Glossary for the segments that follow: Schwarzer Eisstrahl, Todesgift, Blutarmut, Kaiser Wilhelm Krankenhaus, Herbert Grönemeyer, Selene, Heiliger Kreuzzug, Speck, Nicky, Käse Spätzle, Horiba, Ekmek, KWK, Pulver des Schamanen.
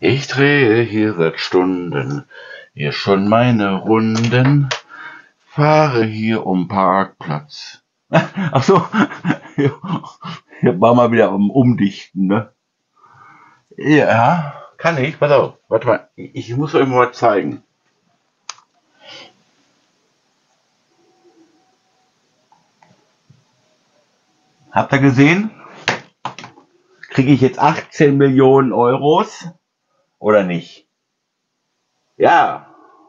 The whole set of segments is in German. Ich drehe hier seit Stunden hier schon meine Runden, fahre hier um Parkplatz. Ach so, hier war mal wieder am Umdichten, ne? Ja, kann ich, pass auf, warte mal, ich muss euch mal zeigen. Habt ihr gesehen? Kriege ich jetzt 18 Millionen Euros oder nicht? Ja,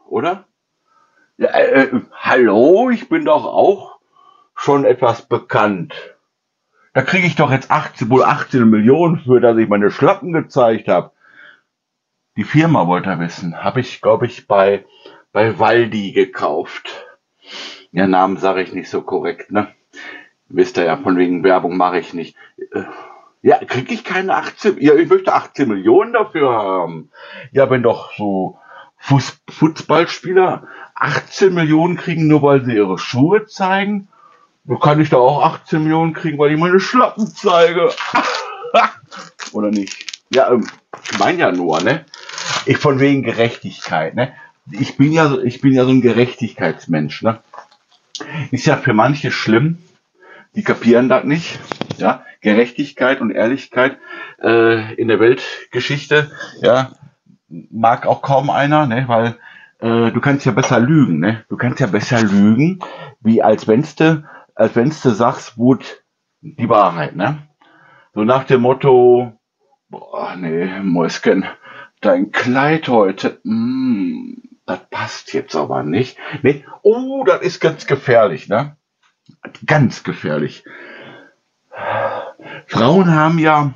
oder? Ja, hallo, ich bin doch auch schon etwas bekannt. Da kriege ich doch jetzt wohl 18 Millionen für, dass ich meine Schlappen gezeigt habe. Die Firma wollte er wissen. Habe ich, glaube ich, bei Waldi gekauft. Ja, Namen sage ich nicht so korrekt, ne? Wisst ihr ja, von wegen Werbung mache ich nicht. Ja, kriege ich keine 18? Ja, ich möchte 18 Millionen dafür haben. Ja, wenn doch so Fußballspieler 18 Millionen kriegen, nur weil sie ihre Schuhe zeigen, dann kann ich da auch 18 Millionen kriegen, weil ich meine Schlappen zeige. Oder nicht? Ja, ich meine ja nur, ne? Ich von wegen Gerechtigkeit, ne? Ich bin ja so ein Gerechtigkeitsmensch, ne? Ist ja für manche schlimm. Die kapieren das nicht. Ja, Gerechtigkeit und Ehrlichkeit in der Weltgeschichte, ja, mag auch kaum einer, ne? Weil du kannst ja besser lügen, ne? Du kannst ja besser lügen, wie als wennste sagst, gut, die Wahrheit, ne? So nach dem Motto, boah, nee, Mäuschen, dein Kleid heute, das passt jetzt aber nicht. Nee, oh, das ist ganz gefährlich, ne? Ganz gefährlich. Frauen haben ja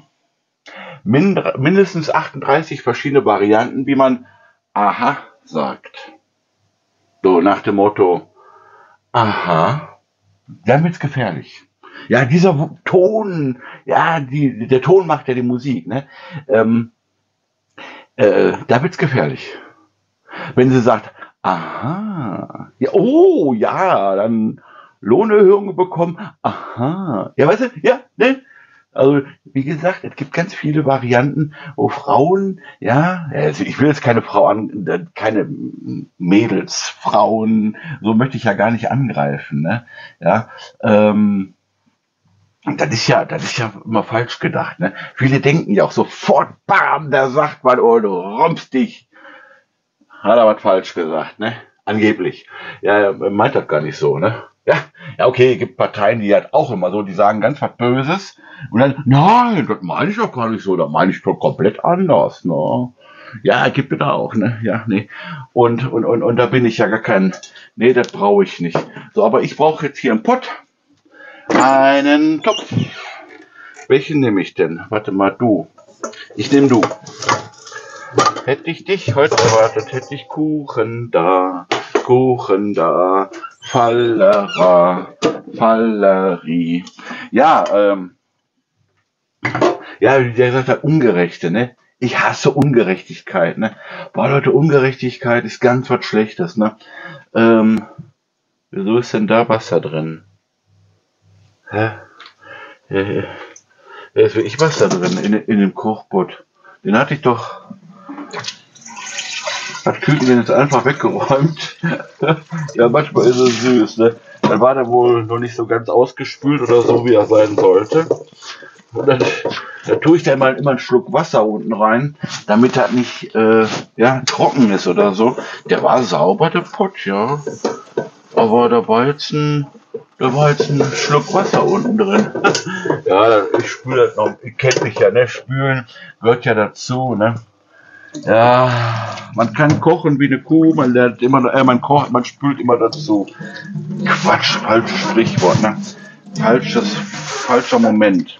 mindestens 38 verschiedene Varianten, wie man aha sagt. So nach dem Motto, aha, dann wird's gefährlich. Ja, dieser Ton, ja, der Ton macht ja die Musik, ne? Da wird's gefährlich. Wenn sie sagt, aha, ja, oh ja, dann Lohnerhöhungen bekommen, aha, ja, weißt du, ja, ne? Also, wie gesagt, es gibt ganz viele Varianten, wo Frauen, ja, also ich will jetzt keine Frau an, keine Mädels, Frauen, so möchte ich ja gar nicht angreifen, ne, ja, das ist ja immer falsch gedacht, ne, viele denken ja auch sofort, bam, da sagt man, oh, du rompst dich, hat er was falsch gesagt, ne, angeblich, ja, man meint das gar nicht so, ne. Ja, okay, es gibt Parteien, die halt auch immer so, die sagen ganz was Böses und dann, nein, das meine ich doch gar nicht so, da meine ich doch komplett anders, ne? Ja, gibt es da auch, ne? Ja, nee. Und da bin ich ja gar kein, nee, das brauche ich nicht. So, aber ich brauche jetzt hier einen Pott, einen Topf. Welchen nehme ich denn? Warte mal, du. Ich nehme du. Hätte ich dich heute erwartet, hätte ich Kuchen da, Kuchen da. Fallera, Fallerie. Ja, ja, wie der gesagt hat, Ungerechte, ne? Ich hasse Ungerechtigkeit, ne? Boah, Leute, Ungerechtigkeit ist ganz was Schlechtes, ne? Wieso ist denn da Wasser drin? Hä? Da ist wirklich Wasser drin, in dem Kochpott. Den hatte ich doch... Hat Küken den jetzt einfach weggeräumt. Ja, manchmal ist es süß, ne? Dann war der wohl noch nicht so ganz ausgespült oder so, wie er sein sollte. Und dann tue ich da immer einen Schluck Wasser unten rein, damit das nicht ja, trocken ist oder so. Der war sauber, der Pott, ja. Aber da war jetzt ein Schluck Wasser unten drin. Ja, ich spüle das noch. Ihr kennt mich ja, ne? Spülen gehört ja dazu, ne? Ja, man kann kochen wie eine Kuh, man lernt immer, man kocht, man spült immer dazu. Quatsch, falsches Sprichwort, ne? Falscher Moment.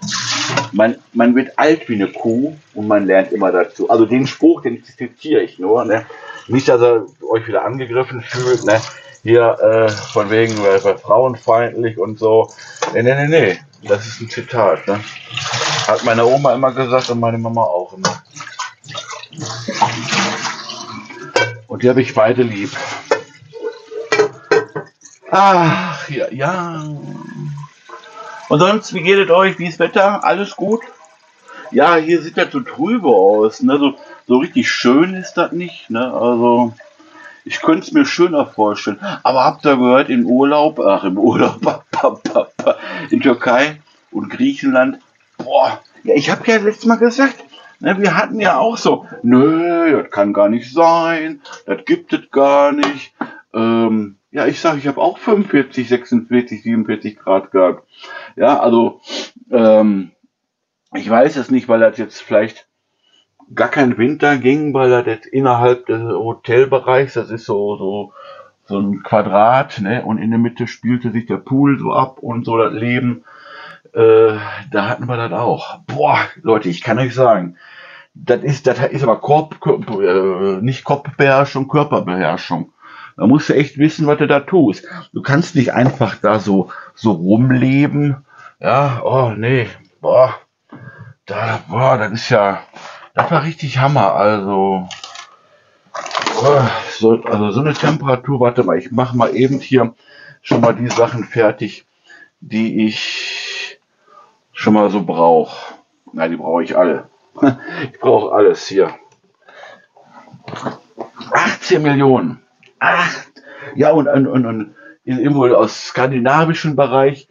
Man wird alt wie eine Kuh und man lernt immer dazu. Also den Spruch, den zitiere ich nur, ne? Nicht, dass ihr euch wieder angegriffen fühlt, ne? Hier, von wegen, frauenfeindlich und so. Nee, das ist ein Zitat, ne? Hat meine Oma immer gesagt und meine Mama auch immer. Und die habe ich beide lieb. Ach, ja, ja. Und sonst, wie geht es euch? Wie ist das Wetter? Alles gut? Ja, hier sieht das so trübe aus, ne? So, So richtig schön ist das nicht, ne? Also ich könnte es mir schöner vorstellen. Aber habt ihr gehört, in Türkei und Griechenland, boah, ja, ich habe ja letztes Mal gesagt, ne, wir hatten ja auch so, nö, das kann gar nicht sein, das gibt es gar nicht. Ja, ich sage, ich habe auch 45, 46, 47 Grad gehabt. Ja, also, ich weiß es nicht, weil das jetzt vielleicht gar kein Winter ging, weil das jetzt innerhalb des Hotelbereichs, das ist so ein Quadrat, ne? Und in der Mitte spielte sich der Pool so ab und so das Leben. Da hatten wir das auch. Boah, Leute, ich kann euch sagen, das ist aber nicht Kopfbeherrschung, Körperbeherrschung. Da musst du echt wissen, was du da tust. Du kannst nicht einfach da so rumleben. Ja, oh nee, boah. Das ist ja, das war richtig Hammer, also, so eine Temperatur, warte mal, ich mache mal eben hier schon mal die Sachen fertig, die ich schon mal so brauche. Nein, die brauche ich alle. Ich brauche alles hier. 18 Millionen. Ja, und irgendwo aus skandinavischem Bereich,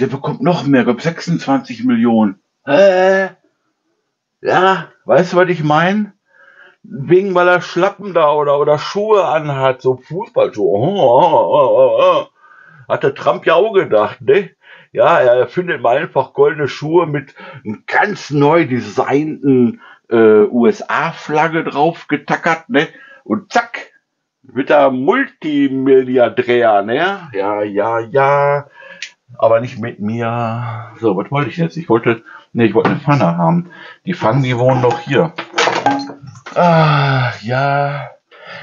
der bekommt noch mehr, ich glaube 26 Millionen. Ja, weißt du, was ich meine? Wegen, weil er Schlappen da oder Schuhe anhat, so Fußballschuhe. Hat der Trump ja auch gedacht, ne? Ja, er findet mal einfach goldene Schuhe mit einem ganz neu designten USA-Flagge drauf getackert, ne? Und zack, wird er Multimilliardär, ne? Ja. Aber nicht mit mir. So, was wollte ich jetzt? Ich wollte eine Pfanne haben. Die Pfannen, die wohnen doch hier. Ach, ja.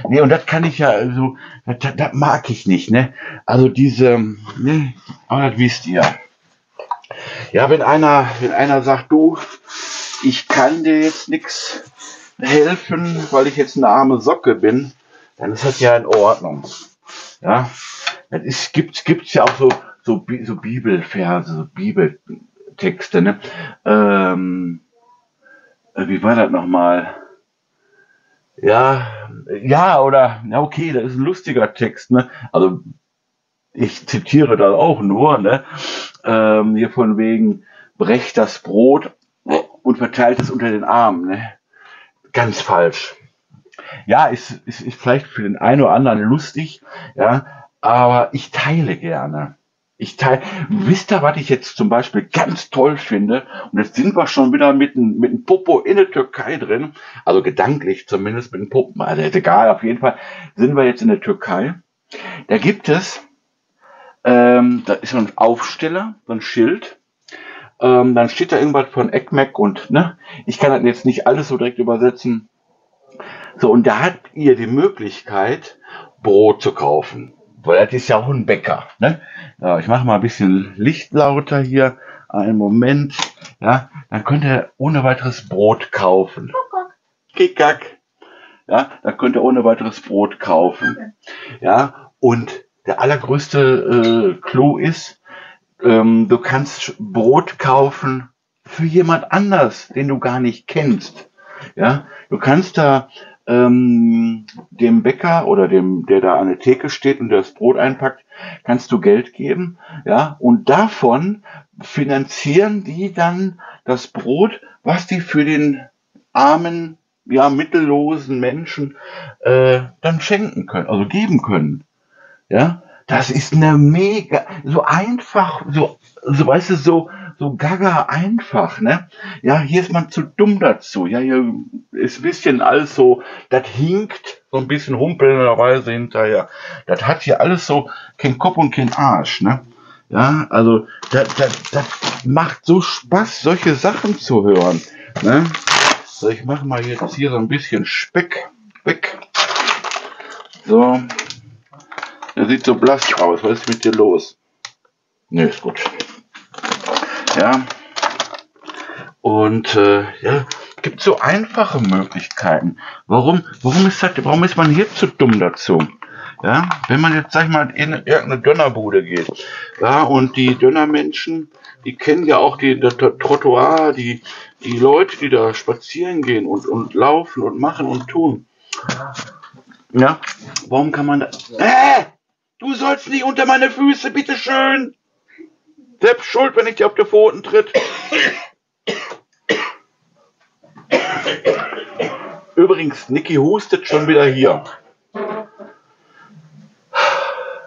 Nee, und das kann ich ja, also, das mag ich nicht, ne? Also diese, ne? Aber das wisst ihr. Ja, wenn einer sagt, du, ich kann dir jetzt nichts helfen, weil ich jetzt eine arme Socke bin, dann ist das ja in Ordnung. Ja? Es gibt's ja auch so Bibelverse, so Bibeltexte, ne? Wie war das nochmal? Ja, okay, das ist ein lustiger Text, ne? Also, ich zitiere da auch nur, ne? Hier von wegen, brecht das Brot und verteilt es unter den Armen, ne? Ganz falsch. Ja, ist vielleicht für den einen oder anderen lustig, ja, aber ich teile gerne. Wisst ihr, was ich jetzt zum Beispiel ganz toll finde? Und jetzt sind wir schon wieder mit dem Popo in der Türkei drin. Also gedanklich zumindest mit dem Popo. Also egal, auf jeden Fall sind wir jetzt in der Türkei. Da gibt es, da ist so ein Aufsteller, so ein Schild. Dann steht da irgendwas von Ekmek und, ne? Ich kann das jetzt nicht alles so direkt übersetzen. So, und da habt ihr die Möglichkeit, Brot zu kaufen. Weil das ist ja auch ein Bäcker. Ne? Ja, ich mache mal ein bisschen Licht lauter hier. Einen Moment. Ja, dann könnt ihr ohne weiteres Brot kaufen. Kikack. Ja, dann könnt ihr ohne weiteres Brot kaufen. Ja, und der allergrößte Clou ist, du kannst Brot kaufen für jemand anders, den du gar nicht kennst. Ja, du kannst da dem Bäcker oder dem, der da an der Theke steht und das Brot einpackt, kannst du Geld geben, ja, und davon finanzieren die dann das Brot, was die für den armen, ja, mittellosen Menschen dann schenken können, also geben können, ja, das ist eine mega, so einfach, so weißt du, so gaga einfach, ne? Ja, hier ist man zu dumm dazu. Ja, hier ist ein bisschen alles so, das hinkt so ein bisschen humpelnderweise hinterher. Das hat hier alles so kein Kopf und kein Arsch, ne? Ja, also das macht so Spaß, solche Sachen zu hören, ne? So, ich mache mal jetzt hier so ein bisschen Speck weg. So, der sieht so blass aus. Was ist mit dir los? Ne, ist gut. Ja, und ja, gibt so einfache Möglichkeiten. Warum ist man hier zu dumm dazu? Ja, wenn man jetzt, sag ich mal, in irgendeine Dönerbude geht, ja, und die Dönermenschen, die kennen ja auch das Trottoir, die Leute, die da spazieren gehen und laufen und machen und tun. Ja, warum kann man da... Du sollst nicht unter meine Füße, bitteschön! Selbst schuld, wenn ich dir auf die Pfoten tritt. Übrigens, Nicky hustet schon wieder hier.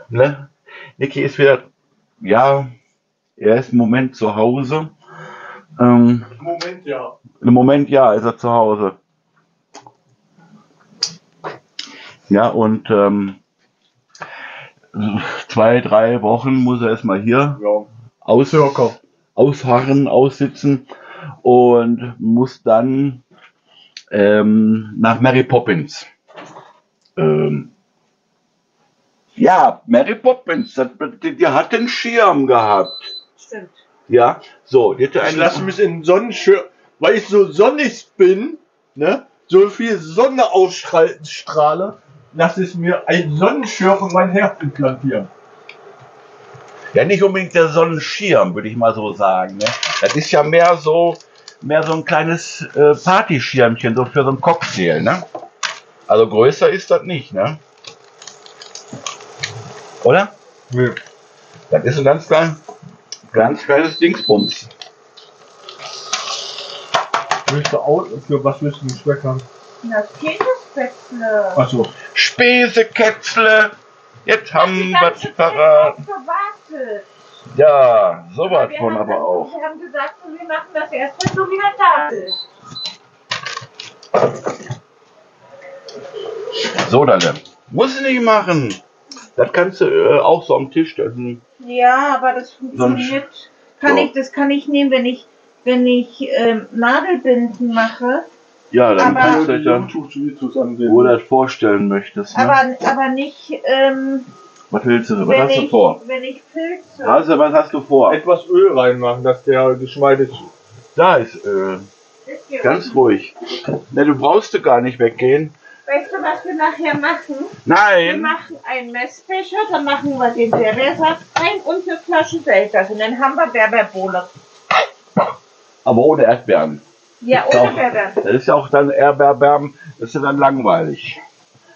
Ne? Nicky ist wieder, ja, er ist im Moment zu Hause. Im Moment ja, ist er zu Hause. Ja, und 2, 3 Wochen muss er erstmal hier aussitzen und muss dann nach Mary Poppins. Ja, Mary Poppins, die hat den Schirm gehabt. Stimmt. Ja, so. Die hatte ich lasse mich in den Sonnenschirm, weil ich so sonnig bin, ne? So viel Sonne ausstrahle, lasse ich mir einen Sonnenschirm in mein Herz implantieren. Ja, nicht unbedingt der Sonnenschirm, würde ich mal so sagen, ne? Das ist ja mehr so ein kleines Partyschirmchen, so für so ein Cocktail, ne? Also größer ist das nicht, ne? Oder? Nee. Das ist ein ganz kleines Dingsbums. Für was willst du schmecken? Na, Käse Spätzle. Ach so. Späsekätzle. Jetzt haben wir es verraten. Ja, sowas von aber auch. Wir haben gesagt, wir machen das erst, wenn du wieder da bist. So, dann. Muss ich nicht machen. Das kannst du auch so am Tisch essen. Ja, aber das funktioniert. Das kann ich nehmen, wenn ich Nadelbinden mache. Ja, dann kannst du dann wo du das vorstellen möchtest. Ne? Aber nicht. Was willst du? Was hast du vor? Wenn ich Pilze. Also, was hast du vor? Etwas Öl reinmachen, dass der Geschmack ist. Da ist Öl. Ganz ruhig. Ne, du brauchst gar nicht weggehen. Weißt du, was wir nachher machen? Nein! Wir machen einen Messbecher, dann machen wir den Berbersaft rein und eine Flasche Selters. Und dann haben wir Berberbohle. Aber ohne Erdbeeren. Ja, ohne Berbeeren. Das ist ja auch dann Erdbeeren, das ist ja dann langweilig.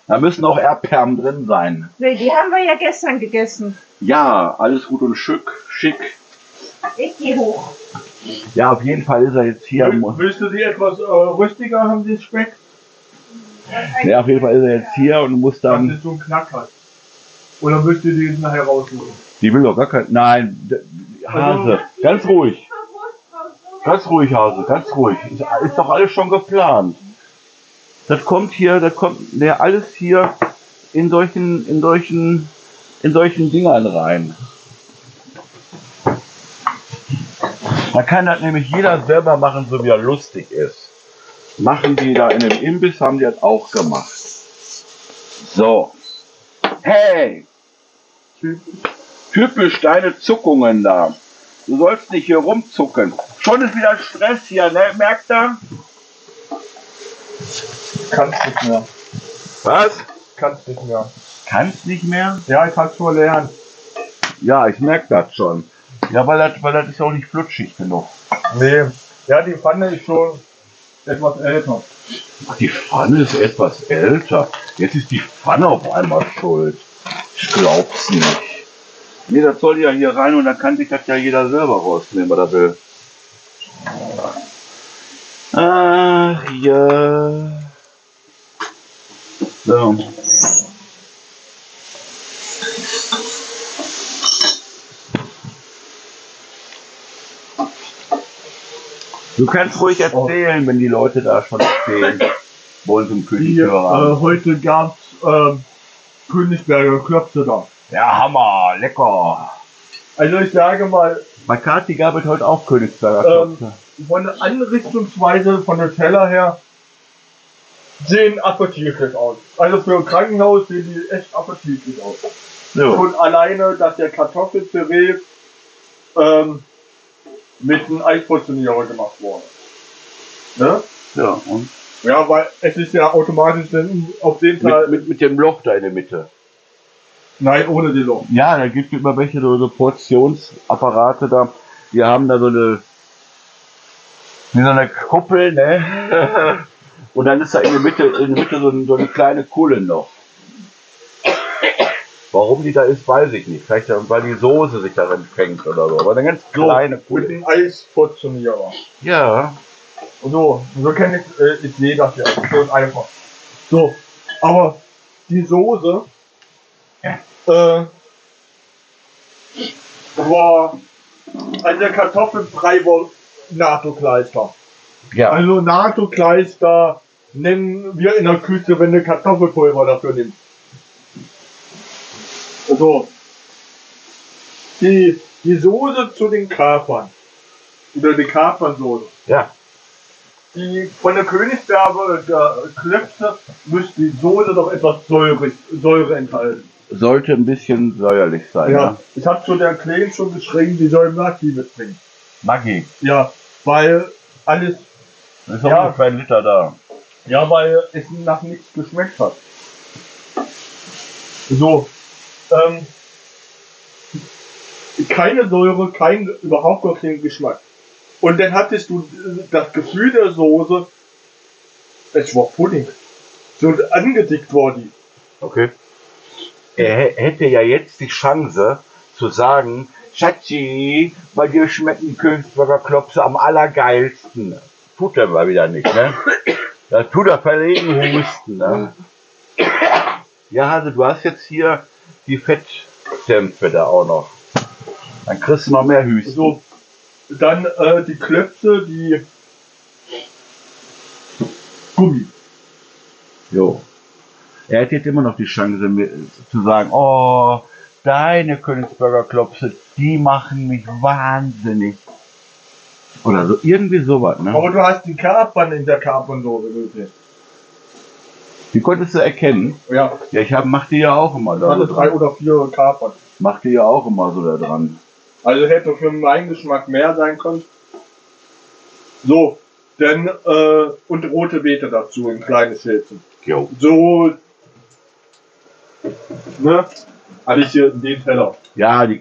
Da müssen auch Erdbeeren drin sein. Nee, die haben wir ja gestern gegessen. Ja, alles gut und schick. Ich gehe hoch. Ja, auf jeden Fall ist er jetzt hier. Willst du sie etwas rüstiger haben, den Speck? Ja, auf jeden Fall ist er jetzt hier und muss dann. Dass es so einen Knack hat. Oder willst du die nachher rausholen? Die will doch gar kein. Nein, Hase, ganz ruhig. Ganz ruhig, Hase, ganz ruhig. Ist doch alles schon geplant. Das kommt ja alles hier in solchen Dingern rein. Da kann das nämlich jeder selber machen, so wie er lustig ist. Machen die da in dem Imbiss, haben die das auch gemacht. So. Hey! Typisch deine Zuckungen da. Du sollst nicht hier rumzucken. Schon ist wieder Stress hier, ne? Merkt ihr? Kannst nicht mehr. Was? Kannst nicht mehr. Kannst nicht mehr? Ja, ich kann's nur lernen. Ja, ich merke das schon. Ja, weil das ist auch nicht flutschig genug. Nee. Ja, die Pfanne ist schon... etwas älter. Ach, die Pfanne ist etwas älter. Jetzt ist die Pfanne auf einmal schuld. Ich glaub's nicht. Nee, das soll ja hier rein und dann kann sich das ja jeder selber rausnehmen, wenn er will. Ach ja. So. Du kannst ruhig erzählen, wenn die Leute da schon erzählen. Bei uns im Königsberger. Heute gab's Königsberger Klöpse da. Ja, Hammer, lecker. Also ich sage mal... Bei Kathi gab es heute auch Königsberger Klöpse. Von der Anrichtungsweise, von der Teller her, sehen appetitlich aus. Also für ein Krankenhaus sehen die echt appetitlich aus. So. Und alleine, dass der Kartoffelpüree... mit einem Eispositionierer gemacht worden. Ne? Ja, und? Ja, weil es ist ja automatisch auf den Teil... Mit dem Loch da in der Mitte. Nein, ohne die Luft. Ja, da gibt es immer welche so Portionsapparate da. Wir haben da so eine, wie so eine Kuppel, ne? Und dann ist da in der Mitte so eine kleine Kuhle noch. Warum die da ist, weiß ich nicht. Vielleicht, weil die Soße sich darin fängt oder so. Aber eine ganz kleine Kuhle. Mit dem Eisportionierer. Ja. So kenne ich jeder hier. So ist einfach. So, aber die Soße war eine Kartoffelbrei war NATO-Kleister. Ja. Also NATO-Kleister nennen wir in der Küche, wenn du Kartoffelpulver dafür nimmst. So, die Soße zu den Kapern, oder die Kapernsoße. Ja. Die von der Königsberger Klöpse müsste die Soße doch etwas Säure enthalten. Sollte ein bisschen säuerlich sein. Ja, ja. Ich habe zu der Kleinen schon geschrieben, die soll Maggi mitbringen. Maggi? Ja, weil alles... Das ist ja, auch kein Liter da. Ja, weil es nach nichts geschmeckt hat. So. Keine Säure, überhaupt keinen Geschmack. Und dann hattest du das Gefühl der Soße, es war Pudding. So angedickt war die. Okay. Er hätte ja jetzt die Chance zu sagen, Schatzi, bei dir schmecken die Königsberger Klopse am allergeilsten. Tut er mal wieder nicht, ne? Da tut er verlegen Husten, ne? Ja, also du hast jetzt hier die Fettdämpfe da auch noch. Dann kriegst du noch mehr Hüsten. So, dann die Klöpse, die Gummi. Jo. Er hätte jetzt immer noch die Chance zu sagen, oh, deine Königsberger Klopse, die machen mich wahnsinnig. Oder so, irgendwie sowas, ne? Aber du hast die Kapern in der Kapernsoße gesehen. Die konntest du erkennen? Ja. Ja, ich mach die ja auch immer da. Ich hatte so 3 oder 4 Kapern. Mach die ja auch immer so da dran. Also hätte für meinen Geschmack mehr sein können. So, denn, und rote Beete dazu, ein kleines Schälchen. Jo. So, ne, hatte ich hier in dem Teller. Ja, ich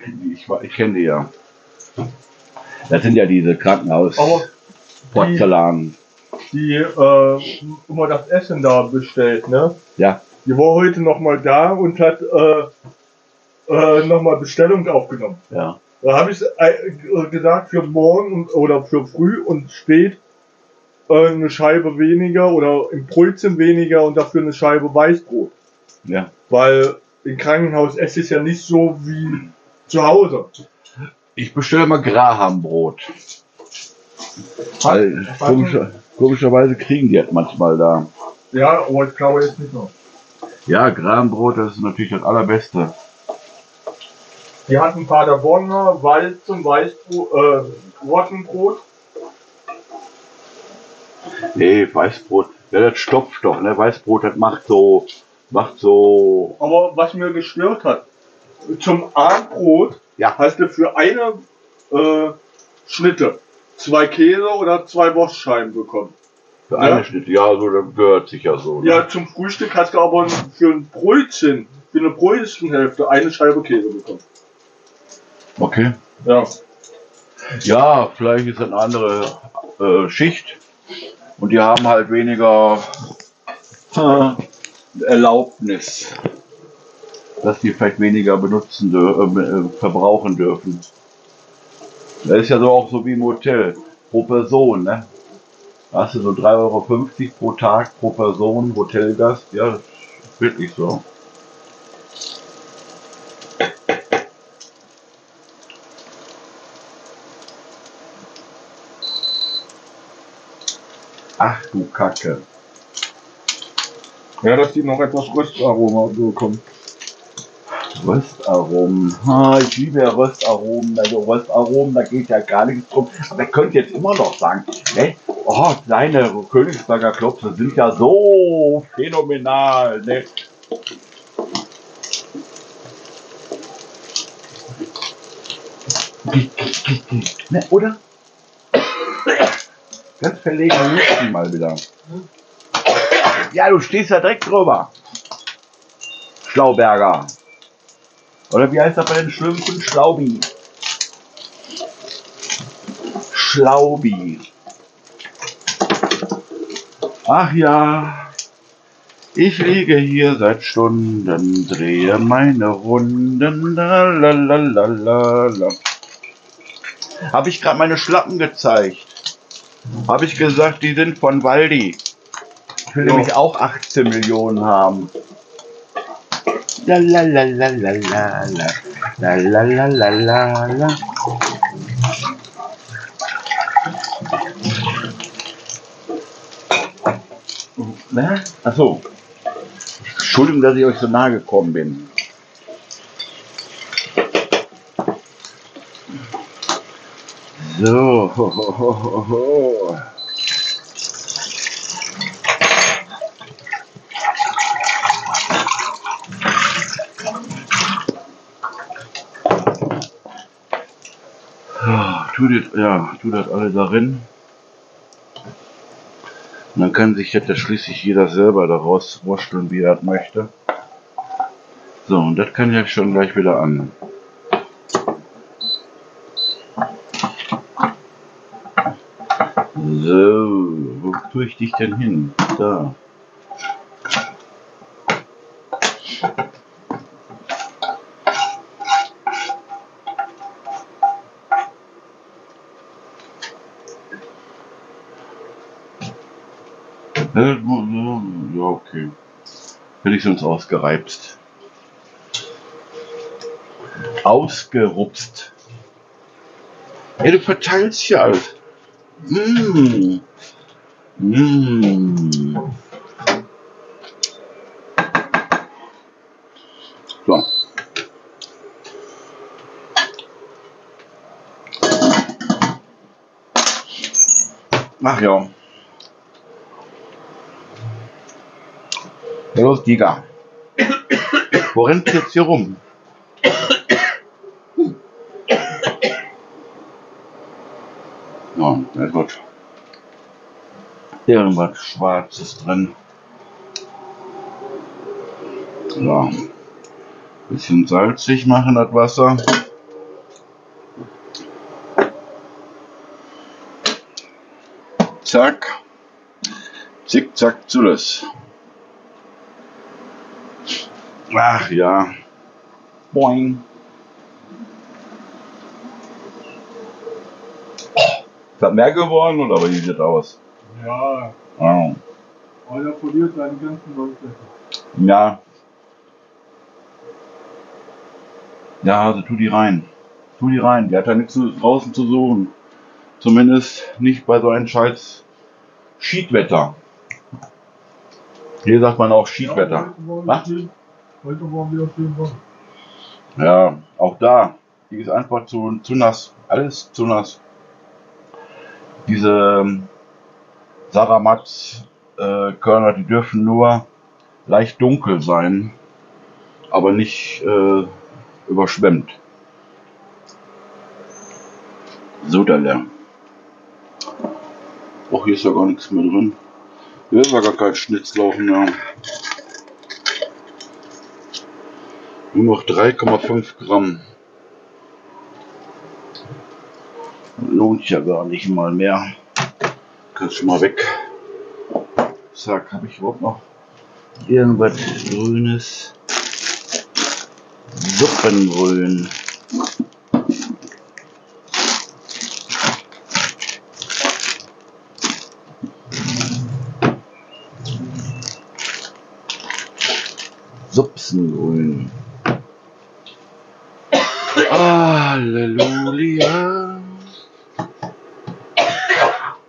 kenne die ja. Das sind ja diese Krankenhaus-Porzellan. Die immer das Essen da bestellt, ne? Ja. Die war heute nochmal da und hat nochmal Bestellung aufgenommen. Ja. Da habe ich gesagt, für morgen oder für früh und spät eine Scheibe weniger oder ein Brötchen weniger und dafür eine Scheibe Weißbrot. Ja. Weil im Krankenhaus esse ich ja nicht so wie zu Hause. Ich bestelle mal Grahambrot. Weil komischerweise kriegen die halt manchmal da. Ja, aber ich glaube jetzt nicht noch. Ja, Grahambrot, das ist natürlich das allerbeste. Die hatten Paderborner Weizen, Rottenbrot. Nee, Weißbrot, ja, das stopft doch, ne? Weißbrot, das macht so. Aber was mir gestört hat, zum Abendbrot, ja, hast du für eine Schnitte 2 Käse oder 2 Wurstscheiben bekommen. Für eine Schnitte, ja, so, das gehört sich ja so. Ne? Ja, zum Frühstück hast du aber für ein Brötchen, für eine Brötchenhälfte, eine Scheibe Käse bekommen. Okay. Ja. Ja, vielleicht ist eine andere Schicht. Und die haben halt weniger Erlaubnis, dass die vielleicht weniger benutzen verbrauchen dürfen. Das ist ja so auch so wie im Hotel, pro Person, ne? Da hast du so 3,50 Euro pro Tag, pro Person, Hotelgast, ja, das ist wirklich so. Ach du Kacke. Ja, dass die noch etwas Röstaroma bekommen. Röstaromen. Ich liebe ja Röstaromen. Also Röstaromen, da geht ja gar nichts drum. Aber ihr könnt jetzt immer noch sagen, ne? Oh, deine Königsberger Klopse sind ja so phänomenal, ne? Ne, oder? Ganz verlegen müssen mal wieder. Ja, du stehst ja direkt drüber. Schlauberger. Oder wie heißt das bei den Schlümpfen? Schlaubi. Schlaubi. Ach ja, ich liege hier seit Stunden, drehe meine Runden. Habe ich gerade meine Schlappen gezeigt? Habe ich gesagt, die sind von Waldi? Ich will nämlich auch 18 Millionen haben. Achso. Entschuldigung, dass ich euch so nahe gekommen bin. So. Tu das alle darin. Und dann kann sich jetzt schließlich jeder selber daraus wursteln, wie er das möchte. So, und das kann ja schon gleich wieder an. So, wo tue ich dich denn hin? Da. Ja, okay. Hätte ich sonst ausgereizt. Ausgerupst. Ey, du verteilst hier alles. So. Ach ja. Los, Digga. Wo rennt ihr jetzt hier rum? Ja, na gut. Irgendwas Schwarzes drin. So. Bisschen salzig machen das Wasser. Zack. Zickzack zu das. Ach ja. Boing. Ist das mehr geworden oder wie sieht das aus? Ja. Oh. Einer poliert seine ganzen Leute. Ja. Ja, also tu die rein. Tu die rein. Die hat ja nichts draußen zu suchen. Zumindest nicht bei so einem scheiß Schiedwetter. Hier sagt man auch Schiedwetter. Was? Heute waren wir auf jeden Fall. Ja, auch da. Die ist einfach zu nass. Alles zu nass. Diese Saramatz-Körner, die dürfen nur leicht dunkel sein, aber nicht überschwemmt. So, der Lärm. Och, hier ist ja gar nichts mehr drin. Hier ist ja gar kein Schnitzlauch mehr. Nur noch 3,5 Gramm. Lohnt ja gar nicht mal mehr. Kannst schon mal weg. Zack, habe ich überhaupt noch irgendwas Grünes? Suppengrün. Supsengrün. Halleluja.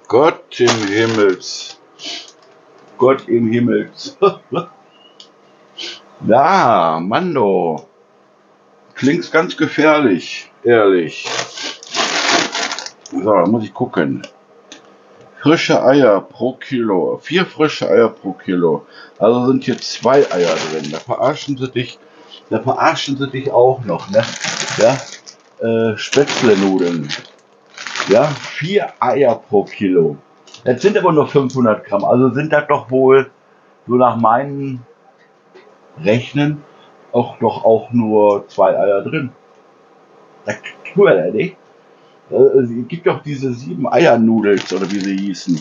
Gott im Himmels. Gott im Himmels. Ja, Mando. Klingt ganz gefährlich, ehrlich. So, da muss ich gucken. Frische Eier pro Kilo. 4 frische Eier pro Kilo. Also sind hier 2 Eier drin. Da verarschen sie dich auch noch, ne? Ja, Spätzle-Nudeln. Ja, 4 Eier pro Kilo. Jetzt sind aber nur 500 Gramm. Also sind das doch wohl, so nach meinen Rechnen, auch doch auch nur 2 Eier drin. Da knurrt er nicht. Es gibt doch diese 7-Eier-Nudels oder wie sie hießen.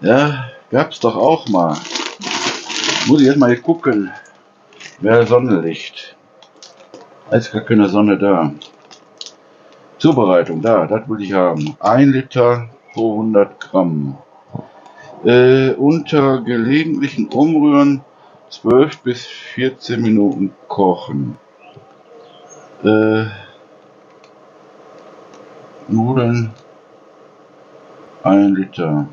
Ja, gab's doch auch mal. Muss ich jetzt mal gucken. Mehr Sonnenlicht. Da ist gar keine Sonne da. Zubereitung, da, das will ich haben. 1 Liter pro 100 Gramm. Unter gelegentlichen Umrühren 12 bis 14 Minuten kochen. Nudeln 1 Liter.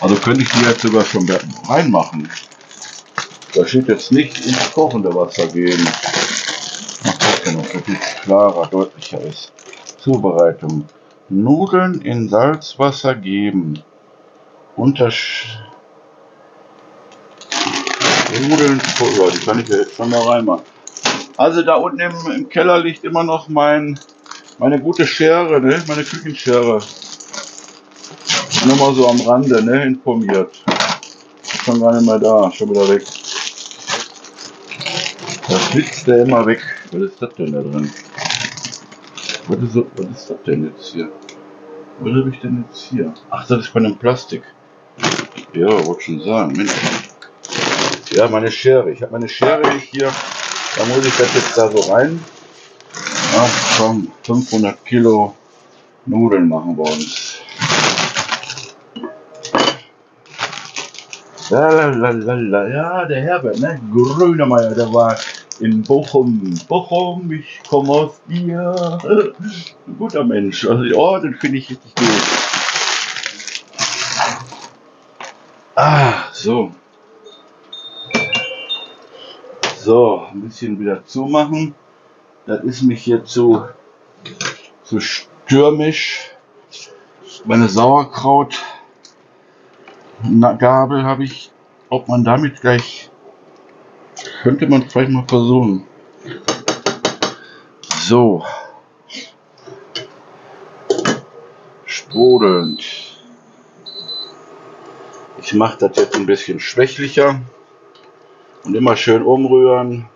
Also könnte ich die jetzt sogar schon reinmachen. Da steht jetzt nicht ins kochende Wasser gehen. Damit es klarer, deutlicher ist. Zubereitung. Nudeln in Salzwasser geben. Nudeln, oh, die kann ich jetzt schon mal reinmachen. Also da unten im Keller liegt immer noch meine gute Schere, ne? Meine Küchenschere. Nur mal so am Rande, ne? Informiert. Schon gar nicht mehr da, schon wieder weg. Da flitzt der immer weg. Was ist das denn da drin? Was ist das denn jetzt hier? Was habe ich denn jetzt hier? Ach, das ist von dem Plastik. Ja, wollte schon sagen. Mensch. Ja, meine Schere. Ich habe meine Schere hier. Da muss ich das jetzt da so rein. Ach komm, 500 Kilo Nudeln machen wir uns. Lalalala. Ja, der Herbert, ne? Grönemeyer, der war in Bochum. Bochum, ich komme aus dir. Ein guter Mensch. Also, oh, den finde ich richtig gut. Ah, so. So, ein bisschen wieder zumachen. Das ist mich hier zu stürmisch. Meine Sauerkrautgabel habe ich. Ob man damit gleich... Könnte man vielleicht mal versuchen. So. Sprudelnd. Ich mache das jetzt ein bisschen schwächlicher. Und immer schön umrühren.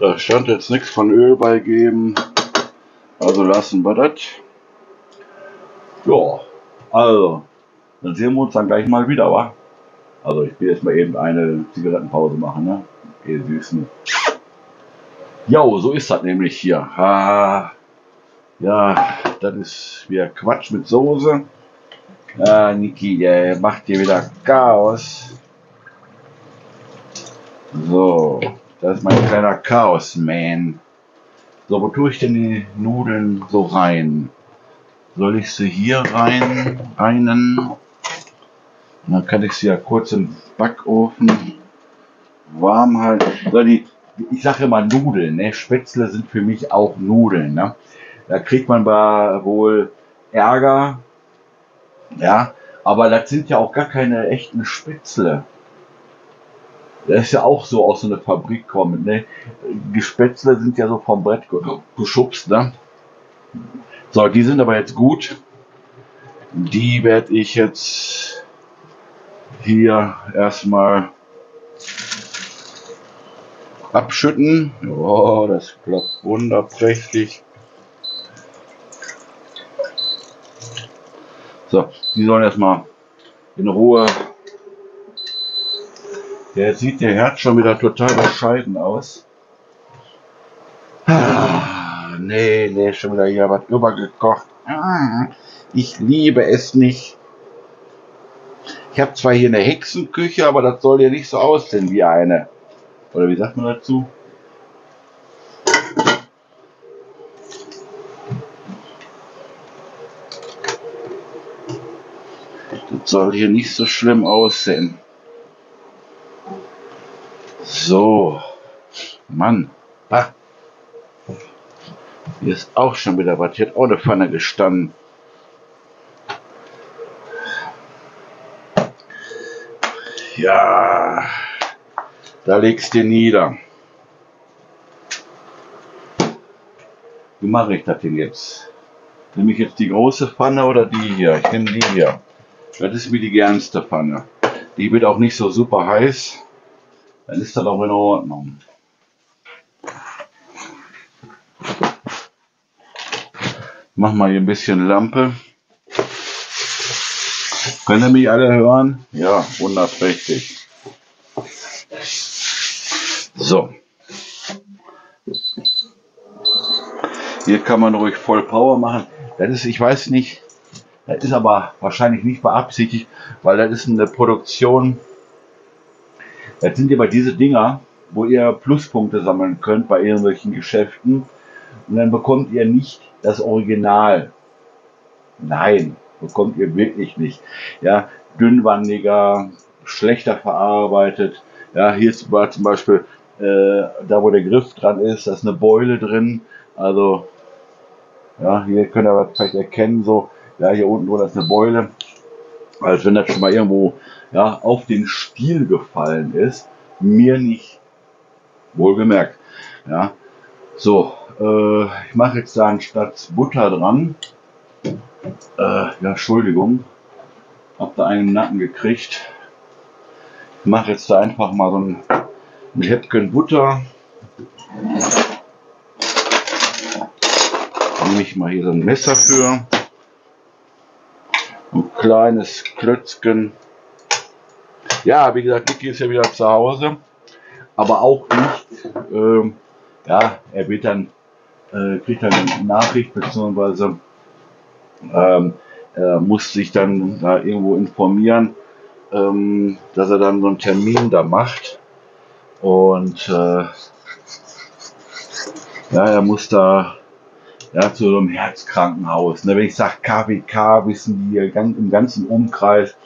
Da stand jetzt nichts von Öl beigeben. Also lassen wir das. Ja, also. Dann sehen wir uns dann gleich mal wieder, wa? Also ich will jetzt mal eben eine Zigarettenpause machen, ne? Ihr Süßen. Jo, so ist das nämlich hier. Ah, ja, das ist wieder Quatsch mit Soße. Ah, Nicky, der macht hier wieder Chaos. So, das ist mein kleiner Chaos-Man. So, wo tue ich denn die Nudeln so rein? Soll ich sie hier rein? Dann kann ich sie ja kurz im Backofen warm halten. So, ich sage immer Nudeln, ne? Spätzle sind für mich auch Nudeln, ne? Da kriegt man wohl Ärger, ja, aber das sind ja auch gar keine echten Spätzle. Das ist ja auch so aus so einer Fabrik kommend, ne? Die Spätzle sind ja so vom Brett geschubst, ne? So, die sind aber jetzt gut. Die werde ich jetzt hier erstmal abschütten. Oh, das klappt wunderprächtig. So, die sollen erstmal in Ruhe. Jetzt sieht der Herd schon wieder total bescheiden aus. Ah, nee, der ist schon wieder hier was übergekocht. Ah, ich liebe es nicht. Ich habe zwar hier eine Hexenküche, aber das soll ja nicht so aussehen wie eine. Oder wie sagt man dazu? Das soll hier nicht so schlimm aussehen. So. Mann. Ah. Hier ist auch schon wieder was. Hier hat auch eine Pfanne gestanden. Ja, da legst du nieder. Wie mache ich das denn jetzt? Nehme ich jetzt die große Pfanne oder die hier? Ich nehme die hier. Das ist mir die gernste Pfanne. Die wird auch nicht so super heiß. dann ist das auch in Ordnung. Mach mal hier ein bisschen Lampe. Könnt ihr mich alle hören? Ja, wunderprächtig. So. Hier kann man ruhig voll Power machen. Das ist, ich weiß nicht, das ist aber wahrscheinlich nicht beabsichtigt, weil das ist eine Produktion. Das sind aber diese Dinger, wo ihr Pluspunkte sammeln könnt bei irgendwelchen Geschäften. Und dann bekommt ihr nicht das Original. Nein, bekommt ihr wirklich nicht. Ja, dünnwandiger, schlechter verarbeitet. Ja, hier ist zum Beispiel, da wo der Griff dran ist, da ist eine Beule drin. Also, ja, hier könnt ihr das vielleicht erkennen, so, ja, hier unten, wo das ist eine Beule. Als wenn das schon mal irgendwo, ja, auf den Stiel gefallen ist. Mir nicht. Wohlgemerkt. Ja, so. Ich mache jetzt da anstatt Butter dran. Ja, Entschuldigung. Hab da einen Nacken gekriegt. Ich mache jetzt da einfach mal so ein Häppchen Butter. Nehme ich mal hier so ein Messer für. Ein kleines Klötzchen. Ja, wie gesagt, Nicky ist ja wieder zu Hause. Aber auch nicht. Ja, er wird dann. Kriegt dann eine Nachricht, beziehungsweise muss sich dann da irgendwo informieren, dass er dann so einen Termin da macht. Und ja, er muss da ja, zu so einem Herzkrankenhaus. Ne? Wenn ich sage KWK, wissen die im ganzen Umkreis,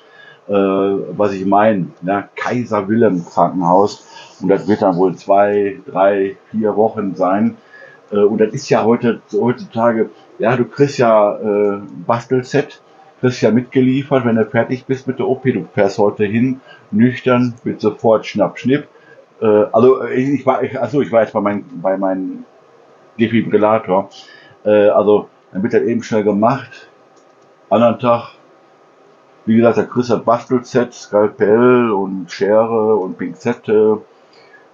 was ich meine. Ne? Kaiser Wilhelm Krankenhaus. Und das wird dann wohl 2, 3, 4 Wochen sein. Und das ist ja heutzutage, ja, du kriegst ja ein Bastelset, kriegst ja mitgeliefert, wenn du fertig bist mit der OP, du fährst heute hin, nüchtern, wird sofort schnapp, schnipp. Also ich war jetzt bei meinem Defibrillator, also dann wird das eben schnell gemacht. Anderen Tag, wie gesagt, da kriegst du ein Bastelset, Skalpell und Schere und Pinzette,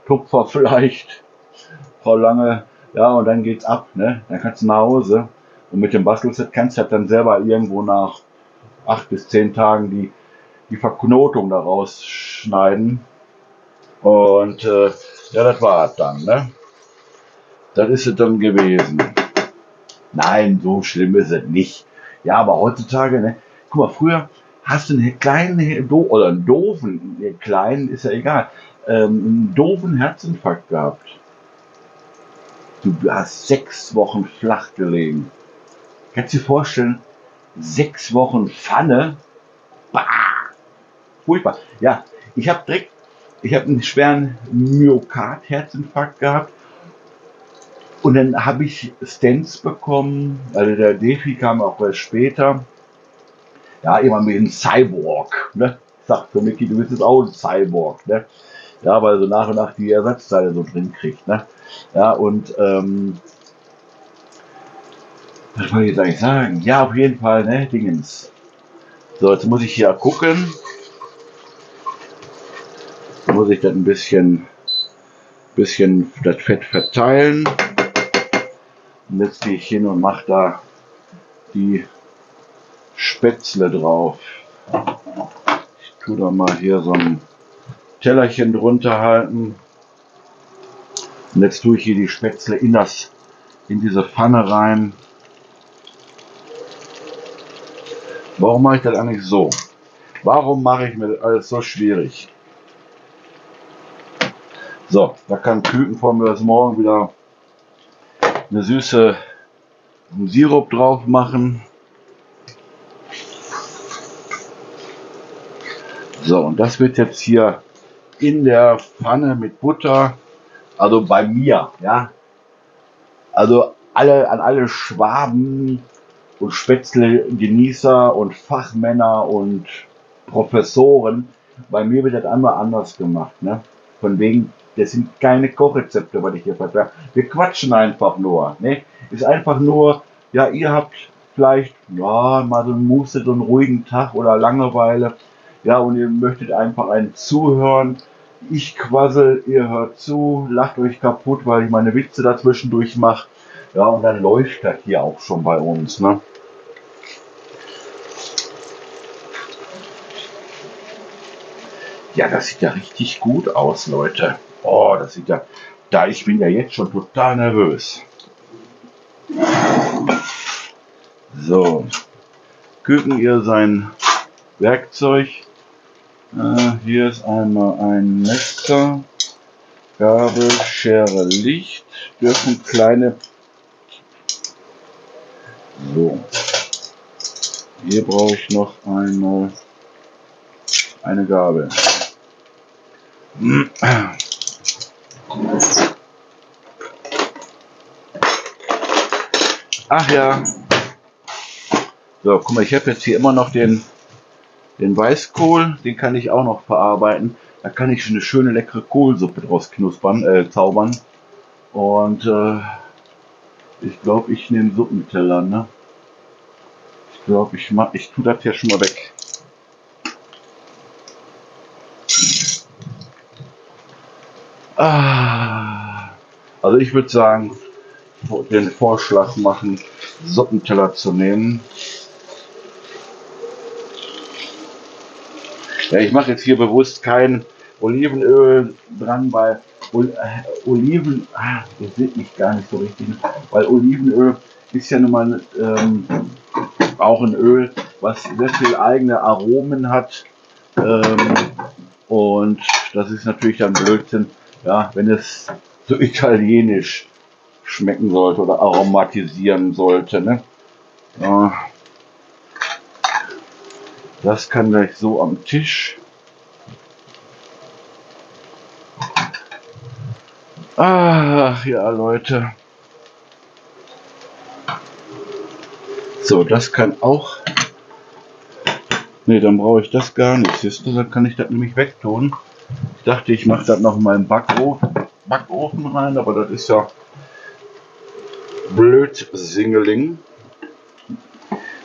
Tupfer vielleicht, Frau Lange. Ja, und dann geht's ab, ne? Dann kannst du nach Hause. Und mit dem Bastelset kannst du halt dann selber irgendwo nach 8 bis 10 Tagen die Verknotung daraus schneiden. Und ja, das war's dann, ne? Das ist es dann gewesen. Nein, so schlimm ist es nicht. Ja, aber heutzutage, ne? Guck mal, früher hast du einen kleinen oder einen doofen, einen kleinen, ist ja egal, einen doofen Herzinfarkt gehabt. Du hast 6 Wochen flach gelegen. Kannst du dir vorstellen, 6 Wochen Pfanne? Bah! Furchtbar. Ja, ich habe einen schweren Myokardherzinfarkt gehabt. Und dann habe ich Stents bekommen. Also der Defi kam auch erst später. Ja, immer mit einem Cyborg. Ne? Ich sag so, Nicky, du bist jetzt auch ein Cyborg. Ne? Ja, weil so nach und nach die Ersatzteile so drin kriegt. Ne? Ja, und was wollte ich jetzt eigentlich sagen? Ja, auf jeden Fall, ne, Dingens. So, jetzt muss ich hier gucken. Jetzt muss ich das ein bisschen das Fett verteilen. Und jetzt gehe ich hin und mache da die Spätzle drauf. Ich tue da mal hier so ein Tellerchen drunter halten. Und jetzt tue ich hier die Spätzle in diese Pfanne rein. Warum mache ich das eigentlich so? Warum mache ich mir das alles so schwierig? So, da kann Küken von mir das morgen wieder eine süße Sirup drauf machen. So, und das wird jetzt hier in der Pfanne mit Butter. Also bei mir, ja. Also an alle Schwaben und Spätzle-Genießer und Fachmänner und Professoren, bei mir wird das einmal anders gemacht, ne? Von wegen, das sind keine Kochrezepte, was ich hier vertrage. Wir quatschen einfach nur, ne? Ist einfach nur, ja, ihr habt vielleicht, ja, mal so ein Muße, so einen ruhigen Tag oder Langeweile, ja, und ihr möchtet einfach einen zuhören. Ich quassel, ihr hört zu, lacht euch kaputt, weil ich meine Witze dazwischendurch mache. Ja, und dann läuft das hier auch schon bei uns, ne? Ja, das sieht ja richtig gut aus, Leute. Oh, das sieht ja... Da, ich bin ja jetzt schon total nervös. So. Küken ihr sein Werkzeug. Hier ist einmal ein Messer. Gabel, Schere, Licht. Dürfen kleine... So. Hier brauche ich noch einmal... eine Gabel. Ach ja. So, guck mal, ich habe jetzt hier immer noch den Weißkohl. Den kann ich auch noch verarbeiten. Da kann ich eine schöne leckere Kohlsuppe draus knuspern, zaubern. Und ich glaube, ich nehme Suppenteller, ne? Ich glaube, ich tue das ja schon mal weg. Also ich würde sagen, den Vorschlag machen, Suppenteller zu nehmen. Ja, ich mache jetzt hier bewusst kein Olivenöl dran, weil Oliven, das sieht mich gar nicht so richtig, weil Olivenöl ist ja nun mal auch ein Öl, was sehr viel eigene Aromen hat. Und das ist natürlich dann Blödsinn. Ja, wenn es so italienisch schmecken sollte oder aromatisieren sollte, ne? Ja. Das kann gleich so am Tisch. Ach ja, Leute. So, das kann auch... Ne, dann brauche ich das gar nicht. Siehst du, dann kann ich das nämlich wegtun. Ich dachte, ich mache das noch mal im Backofen rein, aber das ist ja blöd Singeling.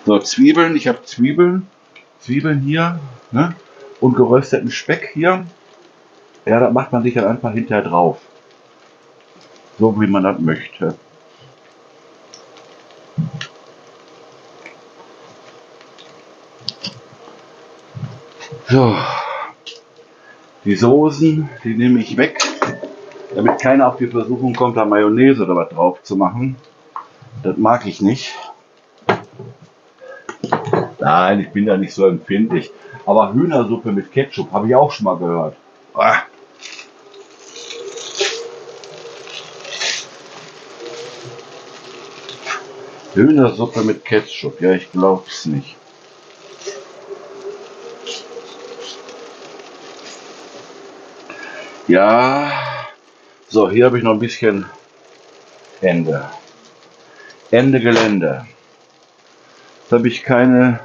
So, Zwiebeln, ich habe Zwiebeln hier, ne? Und gerösteten Speck hier. Ja, da macht man sich dann einfach hinterher drauf. So wie man das möchte. So. Die Soßen, die nehme ich weg, damit keiner auf die Versuchung kommt, da Mayonnaise oder was drauf zu machen. Das mag ich nicht. Nein, ich bin da nicht so empfindlich. Aber Hühnersuppe mit Ketchup habe ich auch schon mal gehört. Ah. Hühnersuppe mit Ketchup, ja, ich glaube es nicht. Ja, so, hier habe ich noch ein bisschen Ende Gelände. Jetzt habe ich keine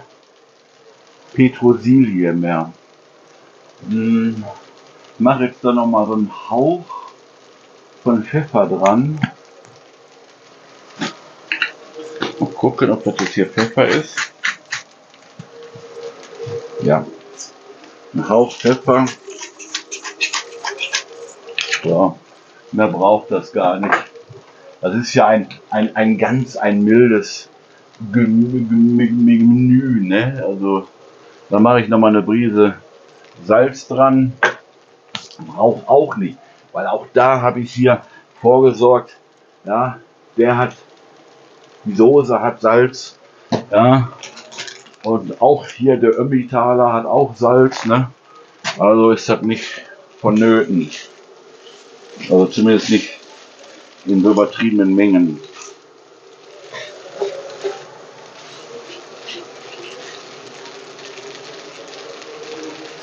Petersilie mehr. Ich mache jetzt da nochmal so einen Hauch von Pfeffer dran. Mal gucken, ob das jetzt hier Pfeffer ist. Ja, ein Hauch Pfeffer. Ja, mehr braucht das gar nicht. Das ist ja ein mildes Menü, ne? Also, da mache ich nochmal eine Prise Salz dran. Braucht auch nicht, weil auch da habe ich hier vorgesorgt. Ja, die Soße hat Salz. Ja, und auch hier der Ömmitaler hat auch Salz, ne? Also ist das nicht vonnöten. Also zumindest nicht in so übertriebenen Mengen.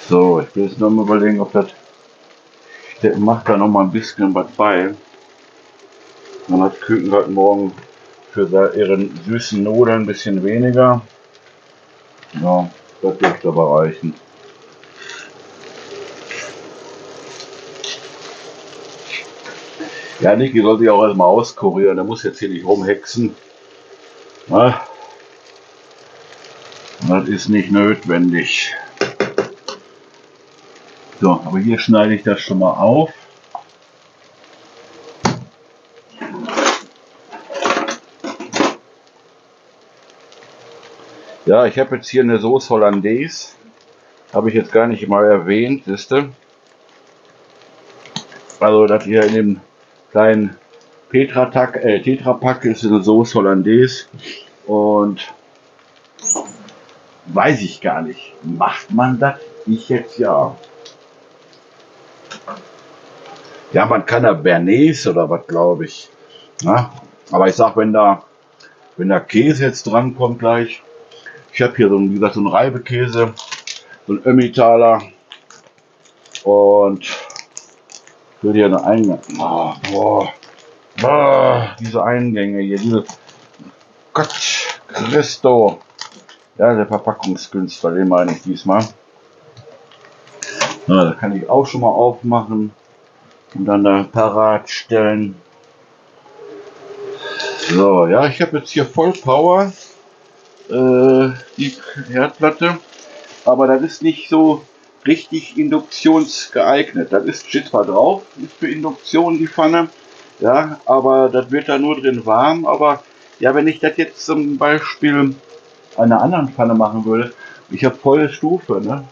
So, ich will jetzt noch mal überlegen, ob das... Ich mache da noch mal ein bisschen was bei. Man hat Küken heute Morgen für ihre süßen Nudeln ein bisschen weniger. Ja, das dürfte aber reichen. Ja, Nicky soll sich auch erstmal auskurieren, der muss jetzt hier nicht rumhexen. Na? Das ist nicht notwendig. So, aber hier schneide ich das schon mal auf. Ja, ich habe jetzt hier eine Sauce Hollandaise. Habe ich jetzt gar nicht mal erwähnt, wisst ihr? Also, das hier in dem kleinen Tetrapack ist eine Sauce Hollandaise. Und weiß ich gar nicht. Macht man das? Ich jetzt ja. Ja, man kann da Bernays oder was, glaube ich. Na? Aber ich sag, wenn da Käse jetzt dran kommt gleich. Ich habe hier so, wie gesagt, so einen Reibekäse, so einen Emmentaler und ich will hier eine Eingänge. Oh, boah, boah, diese Eingänge hier, diese Gott, Christo. Ja, der Verpackungskünstler, den meine ich diesmal. Na, da kann ich auch schon mal aufmachen und dann da parat stellen. So, ja, ich habe jetzt hier Vollpower. Die Herdplatte, aber das ist nicht so richtig induktionsgeeignet. Das ist, steht zwar drauf, ist für Induktion die Pfanne, ja, aber das wird da nur drin warm. Aber ja, wenn ich das jetzt zum Beispiel an einer anderen Pfanne machen würde, ich habe volle Stufe, ne?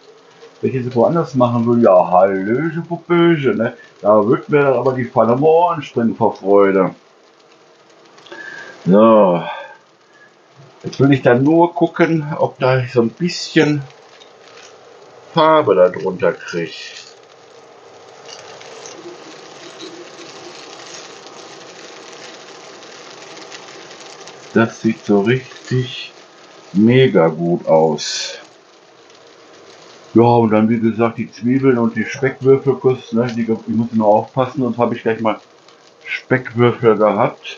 Wenn ich jetzt woanders machen würde, ja, hallöse Popöse, ne? Da wird mir aber die Pfanne morgen springen vor Freude. So. Jetzt will ich dann nur gucken, ob da so ein bisschen Farbe da drunter kriege. Das sieht so richtig mega gut aus. Ja, und dann wie gesagt die Zwiebeln und die Speckwürfel kurz, ne, die müssen nur aufpassen, sonst habe ich gleich mal Speckwürfel gehabt.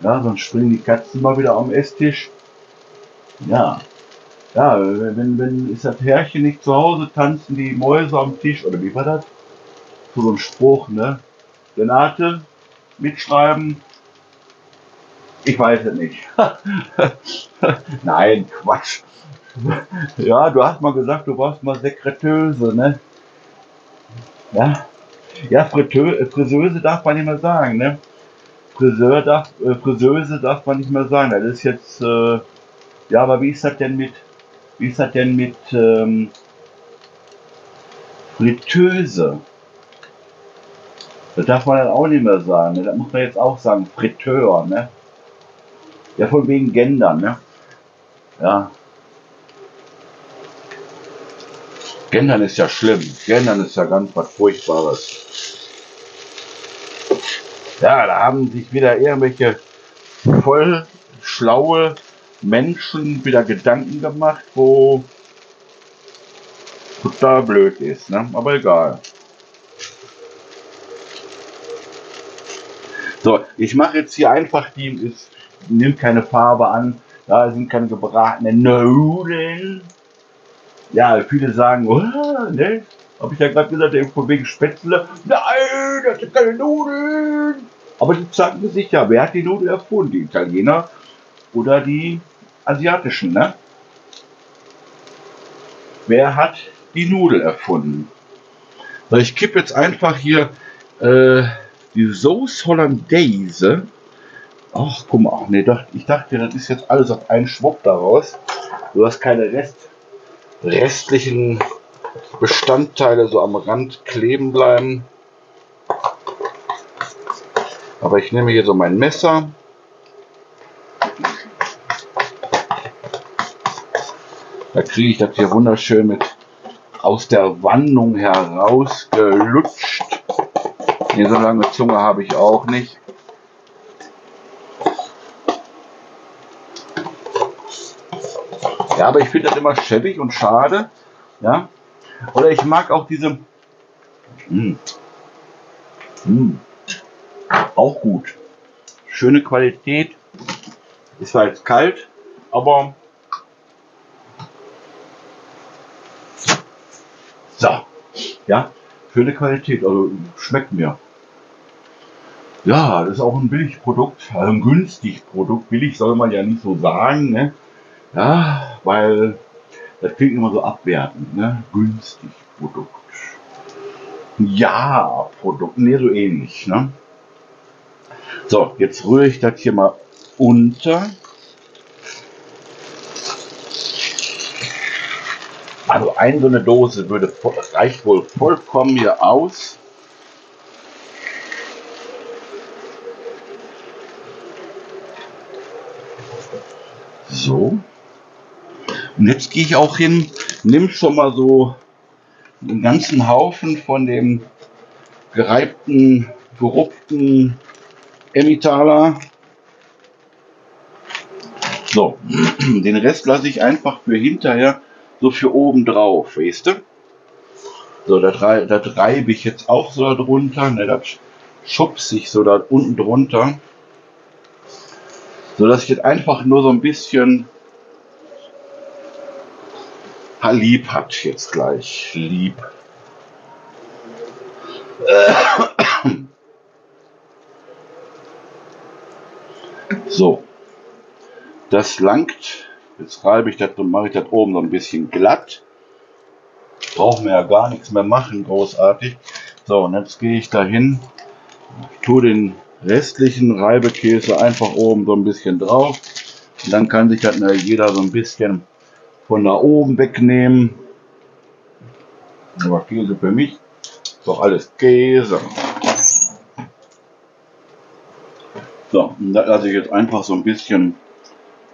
Ja, sonst springen die Katzen mal wieder am Esstisch. Ja, ja, wenn ist das Herrchen nicht zu Hause, tanzen die Mäuse am Tisch, oder wie war das? So ein Spruch, ne? Renate, mitschreiben, ich weiß es nicht. Nein, Quatsch. Ja, du hast mal gesagt, du warst mal Sekretöse, ne? Ja, ja, Friseuse darf man nicht mehr sagen, ne? Friseuse darf man nicht mehr sagen, das ist jetzt... ja, aber wie ist das denn mit Fritteuse? Das darf man dann auch nicht mehr sagen, ne? Das muss man jetzt auch sagen, Friteur, ne? Ja, von wegen Gendern, ne? Ja. Gendern ist ja schlimm, Gendern ist ja ganz was Furchtbares. Ja, da haben sich wieder irgendwelche voll schlaue Menschen wieder Gedanken gemacht, wo total blöd ist, ne? Aber egal. So, ich mache jetzt hier einfach die, es nimmt keine Farbe an, da sind keine gebratenen Nudeln. Ja, viele sagen, oh, ne? Habe ich ja gerade gesagt, eben von wegen Spätzle. Nein, das sind keine Nudeln. Aber die sagen sich ja, wer hat die Nudel erfunden? Die Italiener oder die asiatischen, ne? Wer hat die Nudel erfunden? So, ich kippe jetzt einfach hier die Sauce Hollandaise. Ach, guck mal, nee, ich dachte, das ist jetzt alles auf einen Schwupp daraus. Du hast keine restlichen Bestandteile so am Rand kleben bleiben. Aber ich nehme hier so mein Messer. Da kriege ich das hier wunderschön mit aus der Wandlung herausgelutscht. Nee, so lange Zunge habe ich auch nicht. Ja, aber ich finde das immer schäbig und schade. Ja? Oder ich mag auch diese... Auch gut. Schöne Qualität. Ist zwar jetzt kalt, aber... Ja, schöne Qualität, also schmeckt mir. Ja, das ist auch ein Billigprodukt, also ein günstig Produkt. Billig soll man ja nicht so sagen, ne? Ja, weil das klingt immer so abwertend, ne? Günstig Produkt. Ja-Produkt, ne, so ähnlich, ne? So, jetzt rühre ich das hier mal unter. Also so eine Dose würde, reicht wohl vollkommen hier aus. So. Und jetzt gehe ich auch hin, nimm schon mal so einen ganzen Haufen von dem gereibten, gerupften Emmentaler. So, den Rest lasse ich einfach für hinterher, so für oben drauf, weißt du? So, das reibe ich jetzt auch so darunter, ne, das schubse ich so da unten drunter, so dass ich jetzt einfach nur so ein bisschen lieb hat jetzt gleich. Lieb. So. Das langt. Jetzt reibe ich das und mache ich das oben so ein bisschen glatt. Brauchen wir ja gar nichts mehr machen, großartig. So, und jetzt gehe ich dahin, tue den restlichen Reibekäse einfach oben so ein bisschen drauf. Und dann kann sich das jeder so ein bisschen von da oben wegnehmen. Aber Käse für mich ist doch alles Käse. So, und das lasse ich jetzt einfach so ein bisschen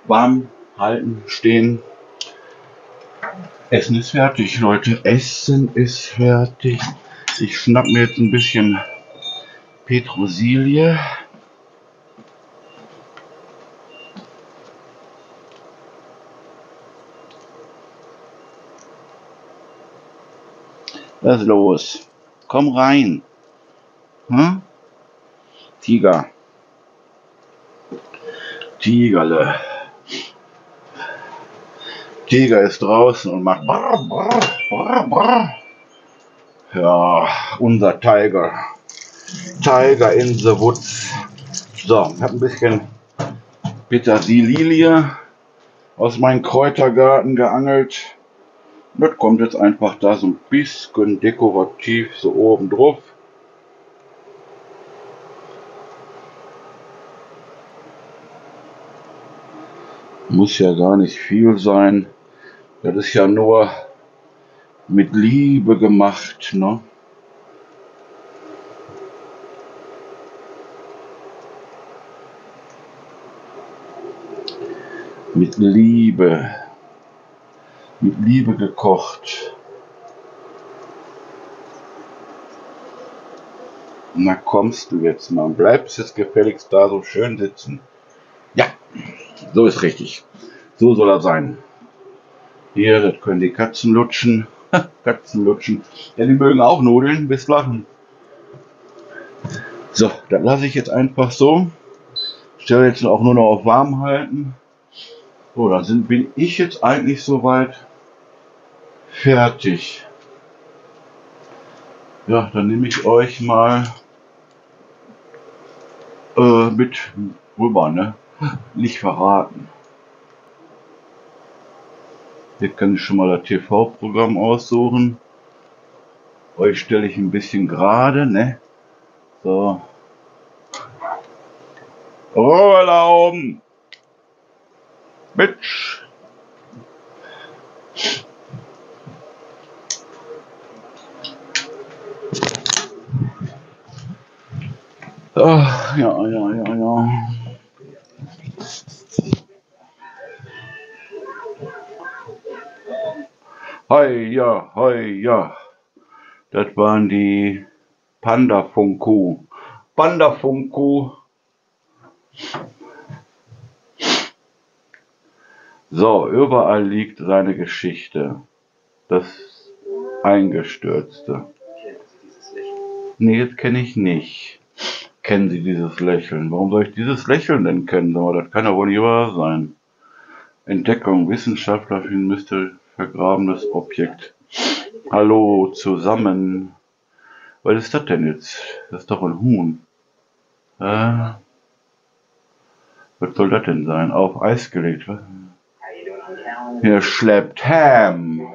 warm halten, stehen. Essen ist fertig, Leute. Essen ist fertig. Ich schnapp mir jetzt ein bisschen Petersilie. Was ist los? Komm rein. Hm? Tiger. Tigerle. Tiger ist draußen und macht brr, brr, brr, brr. Ja, unser Tiger. Tiger in the Woods. So, ich habe ein bisschen Petersilie aus meinem Kräutergarten geangelt. Das kommt jetzt einfach da so ein bisschen dekorativ so oben drauf. Muss ja gar nicht viel sein. Das ist ja nur mit Liebe gemacht, ne? Mit Liebe. Mit Liebe gekocht. Na kommst du jetzt mal. Bleibst jetzt gefälligst da so schön sitzen. Ja, so ist richtig. So soll er sein. Hier, das können die Katzen lutschen. Katzen lutschen. Ja, die mögen auch Nudeln. Bis lachen. So, das lasse ich jetzt einfach so. Stelle jetzt auch nur noch auf warm halten. So, dann bin ich jetzt eigentlich soweit fertig. Ja, dann nehme ich euch mal mit rüber, ne? Nicht verraten. Hier kann ich schon mal das TV-Programm aussuchen. Euch stelle ich ein bisschen gerade, ne? So. Ruhe da oben! Bitch! Ach, ja. Hoi, ja. Das waren die Panda-Funku. So, überall liegt seine Geschichte. Das Eingestürzte. Nee, das kenne ich nicht. Kennen Sie dieses Lächeln? Warum soll ich dieses Lächeln denn kennen? Das kann ja wohl nicht wahr sein. Entdeckung, Wissenschaftler finden müsste vergrabenes Objekt. Hallo, zusammen. Was ist das denn jetzt? Das ist doch ein Huhn. Was soll das denn sein? Auf Eis gelegt, was? Hier schleppt Ham.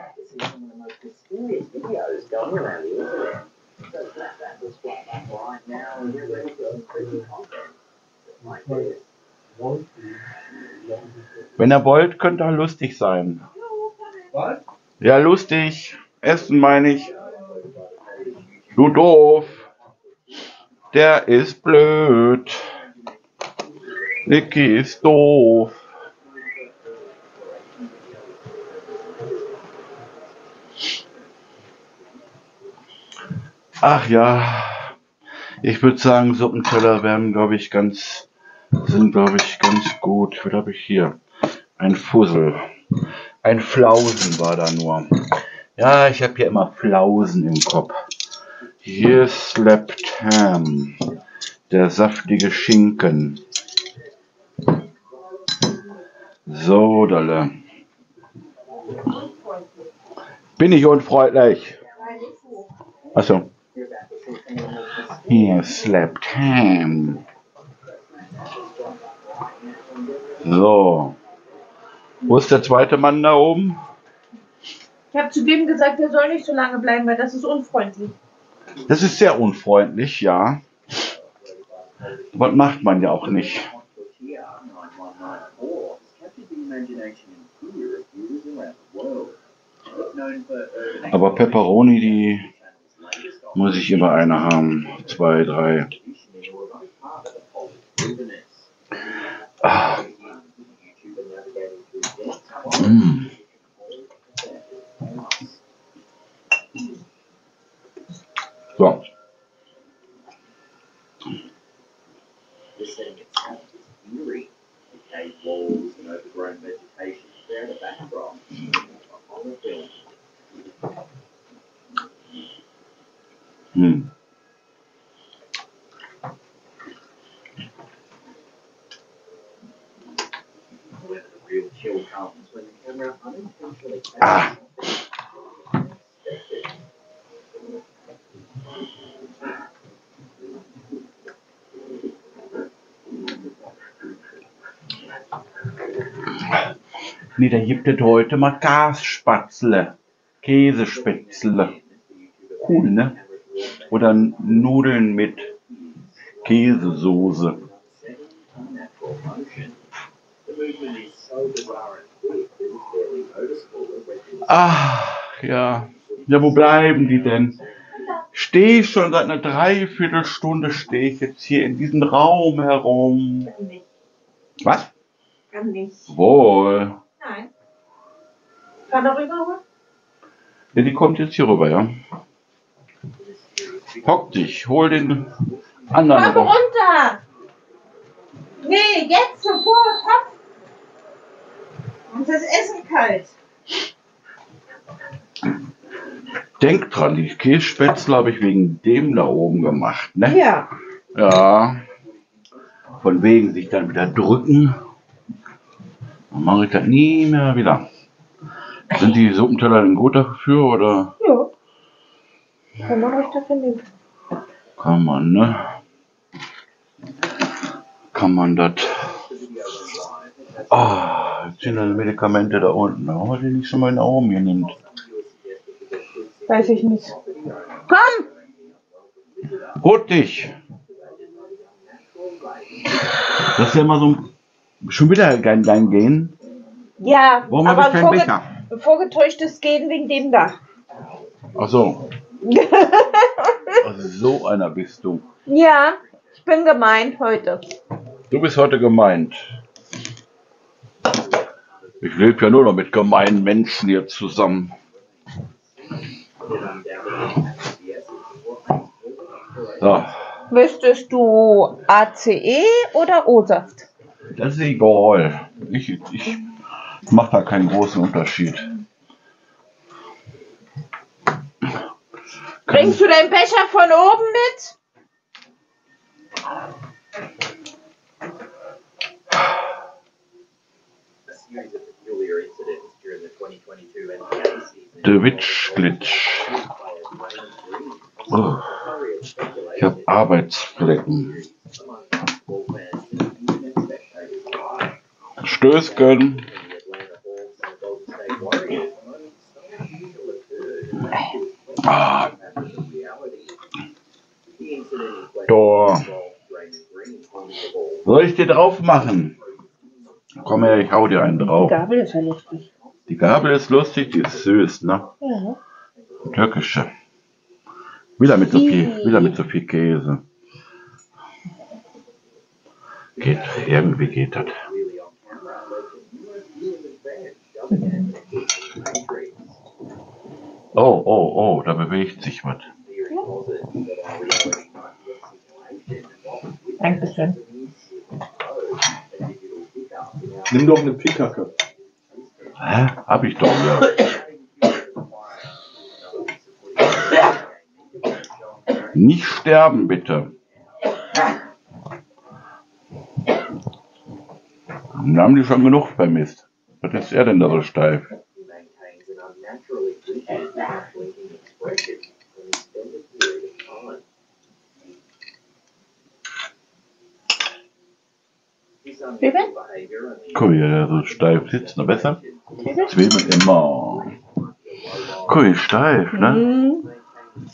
Wenn ihr wollt, könnt ihr lustig sein. Was? Ja, lustig. Essen meine ich. Du doof. Der ist blöd. Nicky ist doof. Ach ja. Ich würde sagen, Suppenteller werden, glaube ich, ganz gut. Was habe ich hier? Ein Fussel. Ein Flausen war da nur. Ja, ich habe hier immer Flausen im Kopf. Hier slappt Ham. Der saftige Schinken. So, Dalle. Bin ich unfreundlich? Achso. Hier slappt Ham. So. Wo ist der zweite Mann da oben? Ich habe zu dem gesagt, der soll nicht so lange bleiben, weil das ist unfreundlich. Das ist sehr unfreundlich, ja. Was macht man ja auch nicht. Aber Pepperoni, die muss ich immer eine haben. 2, 3. Ah. Mm. So. Hm. Ah. Nee, da gibt es heute mal Käse Spätzle. Cool, ne? Oder Nudeln mit Käsesoße. Ach, ja. Ja, wo bleiben die denn? Stehe ich schon seit einer Dreiviertelstunde, stehe ich jetzt hier in diesem Raum herum. Kann nicht. Was? Kann nicht. Wohl. Nein. Kann doch rüber? Ja, die kommt jetzt hier rüber, ja. Hock dich, hol den anderen. Komm runter! Nee, jetzt sofort, hopp! Und das Essen kalt. Denkt dran, die Kässpätzle habe ich wegen dem da oben gemacht, ne? Ja. Ja. Von wegen sich dann wieder drücken. Dann mache ich das nie mehr wieder. Sind die Suppenteller denn gut dafür, oder? Ja. Kann man euch dafür nehmen. Kann man, ne? Kann man das. Ah, jetzt sind also Medikamente da unten. Warum hat die nicht schon mal in den Augen genimmt? Weiß ich nicht. Komm! Gut dich! Das ist ja immer so ein. Schon wieder dein Gehen? Ja, warum aber habe ich keinen Becher? Vorgetäuschtes Gehen wegen dem da. Ach so. Also so einer bist du. Ja, ich bin gemeint heute. Du bist heute gemeint. Ich lebe ja nur noch mit gemeinen Menschen hier zusammen. So. Möchtest du ACE oder O-Saft? Das ist egal. Ich mache da keinen großen Unterschied. Bringst du den Becher von oben mit? Der Witschglitsch. Oh, ich habe Arbeitsflecken. Stößchen. Ah. Door. Soll ich dir drauf machen? Komm her, ich hau dir einen drauf. Die Gabel ist ja lustig. Die Gabel ist lustig, die ist süß, ne? Ja. Türkische. Wieder mit so viel Käse. Geht, irgendwie geht das. Oh, oh, oh, da bewegt sich was. Dankeschön. Nimm doch eine Pickacke. Hä? Hab ich doch, ja. Nicht sterben, bitte. Dann haben die schon genug vermisst. Was ist er denn da so steif? Guck mal, der so steif sitzt, noch besser. Zwiebeln immer. Guck mal, steif, ne?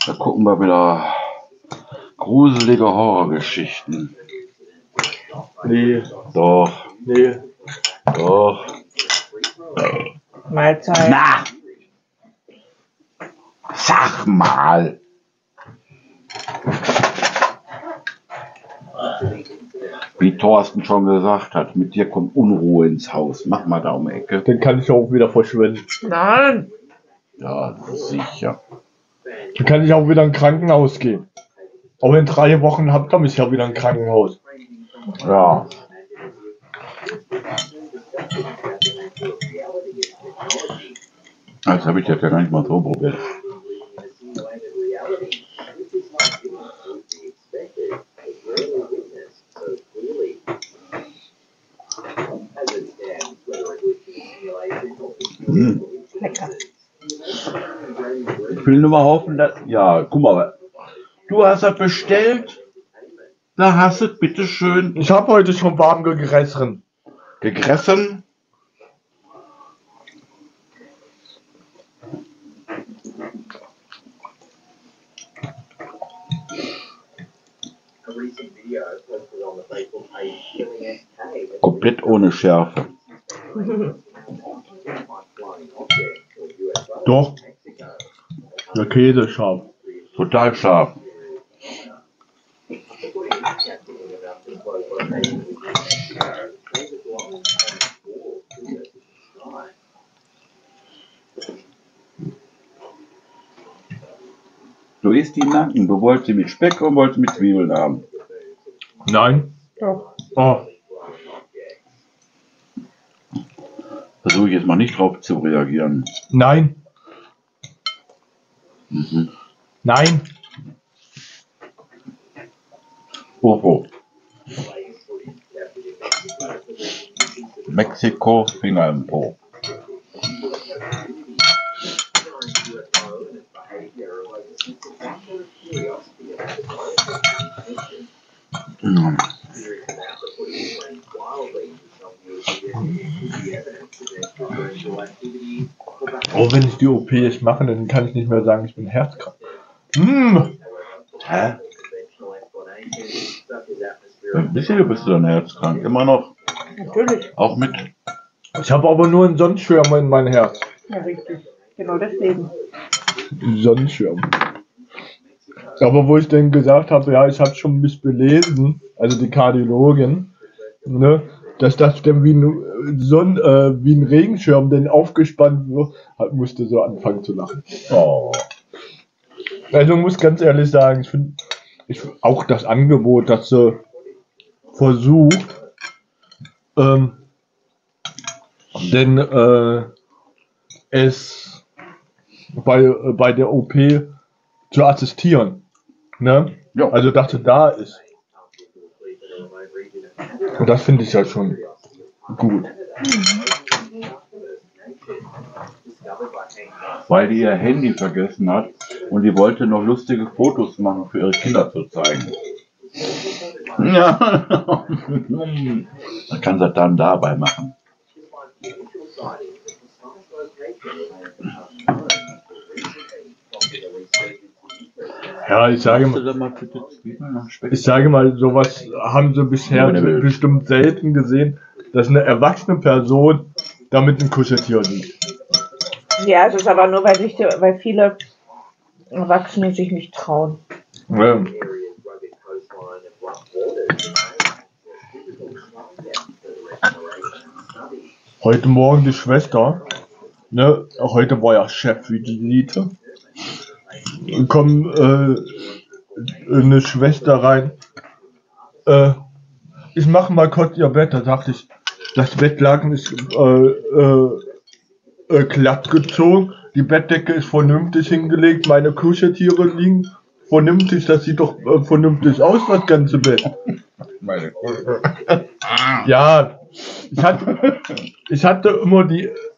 Da gucken wir wieder gruselige Horrorgeschichten. Nee. Doch. Nee. Doch. Mahlzeit. Na! Sag mal! Wie Thorsten schon gesagt hat, mit dir kommt Unruhe ins Haus. Mach mal da um die Ecke. Dann kann ich auch wieder verschwinden. Nein! Ja, sicher. Dann kann ich auch wieder in ein Krankenhaus gehen. Auch in 3 Wochen komme ich ja wieder in ein Krankenhaus. Ja. Das habe ich jetzt ja gar nicht mal so probiert. Hm. Lecker. Ich will nur mal hoffen, dass... Ja, guck mal. Du hast das bestellt. Da hast du es, bitteschön. Ich habe heute schon warm gegressen. Gegressen? Komplett ohne Schärfe. Doch. Der Käse ist scharf. Total scharf. Du isst die Nacken. Du wolltest sie mit Speck und wolltest mit Zwiebeln haben. Nein. Doch. Oh. Versuche ich jetzt mal nicht drauf zu reagieren. Nein. Mhm. Nein. Oh, oh. Mexiko, Finger im Po. Mhm. Oh, wenn ich die OP nicht mache, dann kann ich nicht mehr sagen, ich bin herzkrank. Mmh. Hä? Wie sicher bist du dann herzkrank? Immer noch. Natürlich. Auch mit. Ich habe aber nur einen Sonnenschirm in mein Herz. Ja, richtig. Genau deswegen. Sonnenschirm. Aber wo ich dann gesagt habe, ja, ich habe schon mich belesen, also die Kardiologin, ne? Dass das denn wie ein Regenschirm denn aufgespannt wird, musste so anfangen zu lachen. Oh. Also ich muss ganz ehrlich sagen, ich finde auch das Angebot, dass sie versucht, es bei der OP zu assistieren. Ne? Ja. Also dass sie da ist. Und das finde ich ja schon gut. Weil die ihr Handy vergessen hat und die wollte noch lustige Fotos machen für ihre Kinder zu zeigen. Ja. Man kann das dann dabei machen. Ja, ich sage mal, sowas haben sie bisher bestimmt selten gesehen, dass eine erwachsene Person da mit einem Kuscheltier liegt. Ja, es ist aber nur, weil viele Erwachsene sich nicht trauen. Ja. Heute Morgen die Schwester, ne, heute war ja Chef für die Elite. Kommt eine Schwester rein. Ich mache mal kurz ihr Bett. Da dachte ich, das Bettlaken ist glatt gezogen. Die Bettdecke ist vernünftig hingelegt. Meine Kuscheltiere liegen vernünftig. Das sieht doch vernünftig aus, das ganze Bett. Meine Kuscheltiere. Ja, ich hatte immer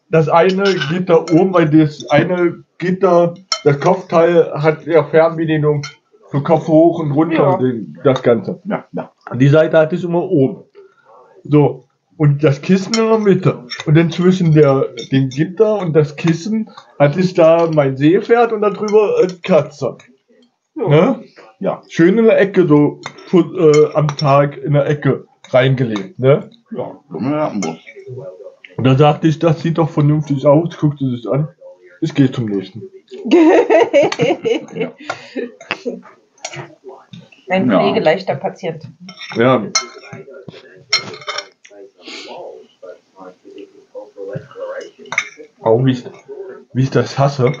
das eine Gitter oben, weil das eine Gitter, das Kopfteil hat ja Fernbedienung für Kopf hoch und runter, ja. Das Ganze. Ja. Die Seite hatte ich immer oben. So, und das Kissen in der Mitte. Und dann zwischen dem Gitter und das Kissen hatte ich da mein Seepferd und darüber Katze. Ja. Ne? Ja. Schön in der Ecke, so am Tag in der Ecke reingelegt. Ne? Ja, und da dachte ich, das sieht doch vernünftig aus, guckte sich an. Ich gehe zum nächsten. Ja. Ein pflegeleichter Patient. Ja. Auch wie ich das hasse.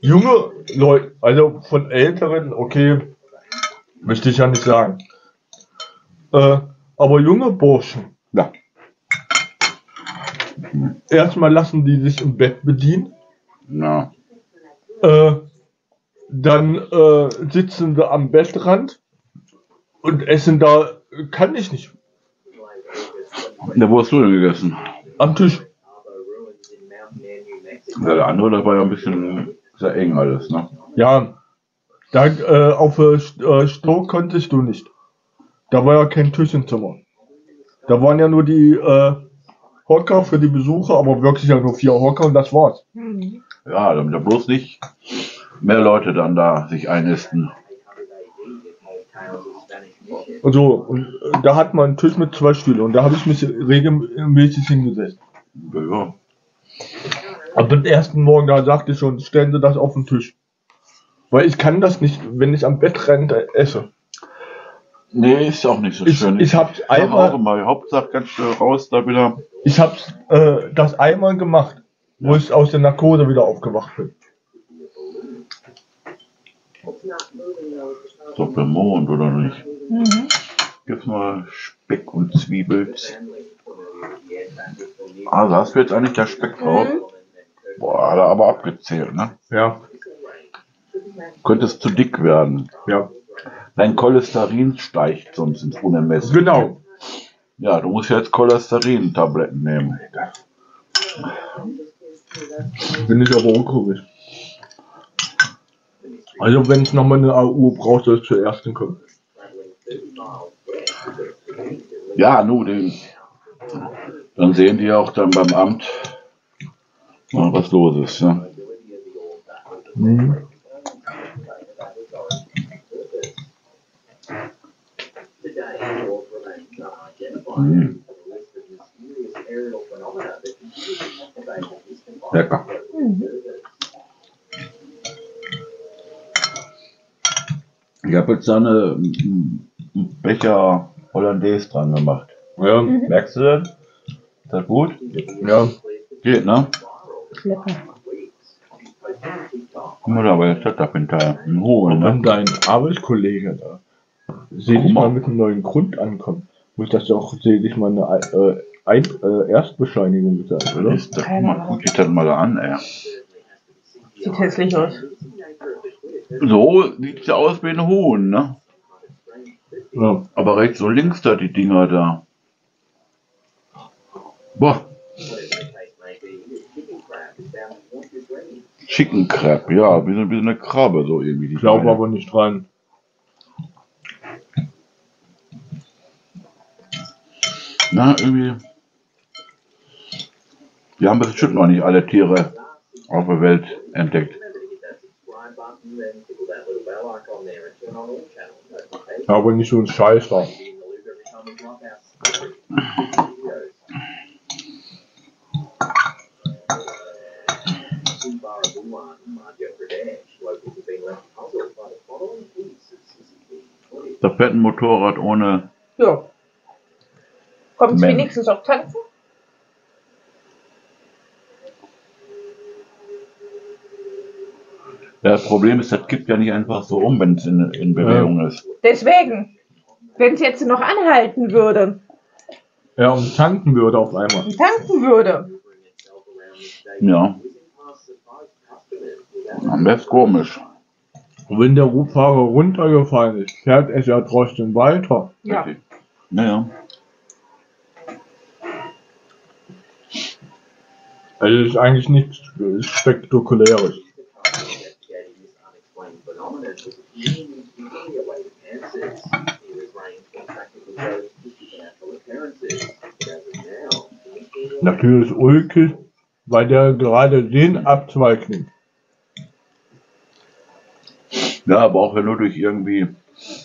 Junge Leute, also von Älteren, okay, möchte ich ja nicht sagen. Aber junge Burschen, ja. Erstmal lassen die sich im Bett bedienen. Na. Dann sitzen sie am Bettrand und essen da. Kann ich nicht. Na, wo hast du denn gegessen? Am Tisch. Ja, der andere, das war ja ein bisschen sehr eng alles, ne? Ja. Da, auf Stroh konntest du nicht. Da war ja kein Tisch im Zimmer. Da waren ja nur die Hocker für die Besucher, aber wirklich ja nur 4 Hocker und das war's. Ja, damit da bloß nicht mehr Leute dann da sich einnisten. Und so, und da hat man einen Tisch mit 2 Stühlen und da habe ich mich regelmäßig hingesetzt. Ja. Ab dem ersten Morgen, da sagte ich schon, stellen Sie das auf den Tisch. Weil ich kann das nicht, wenn ich am Bett renne, esse. Nee, ist auch nicht so schön. Ich hab's einmal. Hauptsache ganz schnell raus da wieder. Ich hab's das einmal gemacht, wo ich aus der Narkose wieder aufgewacht bin. Doppelmond oder nicht? Mhm. Gibt's mal Speck und Zwiebeln. Ah, da hast du jetzt eigentlich der Speck drauf. Mhm. Boah, hat er aber abgezählt, ne? Ja. Könnte es zu dick werden. Ja. Dein Cholesterin steigt sonst ins Unermessliche. Genau. Ja, du musst jetzt Cholesterin-Tabletten nehmen. Bin ich aber unkomisch. Also wenn ich nochmal eine AU brauche, soll ich zur ersten kommen. Ja, nur den. Dann sehen die auch dann beim Amt, was los ist. Ja. Hm. Mhm. Lecker. Mhm. Ich habe jetzt da einen Becher Hollandaise dran gemacht. Ja. Mhm. Merkst du das? Ist das gut? Ja. Geht, ne? Lecker. Guck mal, aber jetzt hat das ein Teil. Und dann dein Arbeitskollege da. Sehe ich mal mit einem neuen Grund ankommen. Muss das ja auch, sehe ich mal, eine Erstbescheinigung sein, oder? Guck dir das mal da an, ey. Sieht hässlich aus. So sieht es ja aus wie ein Huhn, ne? Ja. Aber rechts und links da, die Dinger da. Boah. Chicken Crab, ja, wie so eine Krabbe, so irgendwie. Ich glaube aber nicht dran. Na, irgendwie. Wir haben bestimmt noch nicht alle Tiere auf der Welt entdeckt. Aber nicht so ein Scheiß da. Da fährt ein Motorrad ohne. Ja. Kommt wenigstens auf Tanzen? Das Problem ist, das kippt ja nicht einfach so um, wenn es in Bewegung ist. Deswegen, wenn es jetzt noch anhalten würde. Ja, und tanken würde auf einmal. Und tanken würde. Ja. Am besten komisch. Und wenn der Fahrer runtergefallen ist, fährt es ja trotzdem weiter. Ja. Okay. Naja. Also es ist eigentlich nichts Spektakuläres. Natürlich ulkig, weil der gerade den Abzweig nimmt. Ja, aber auch wenn nur durch irgendwie,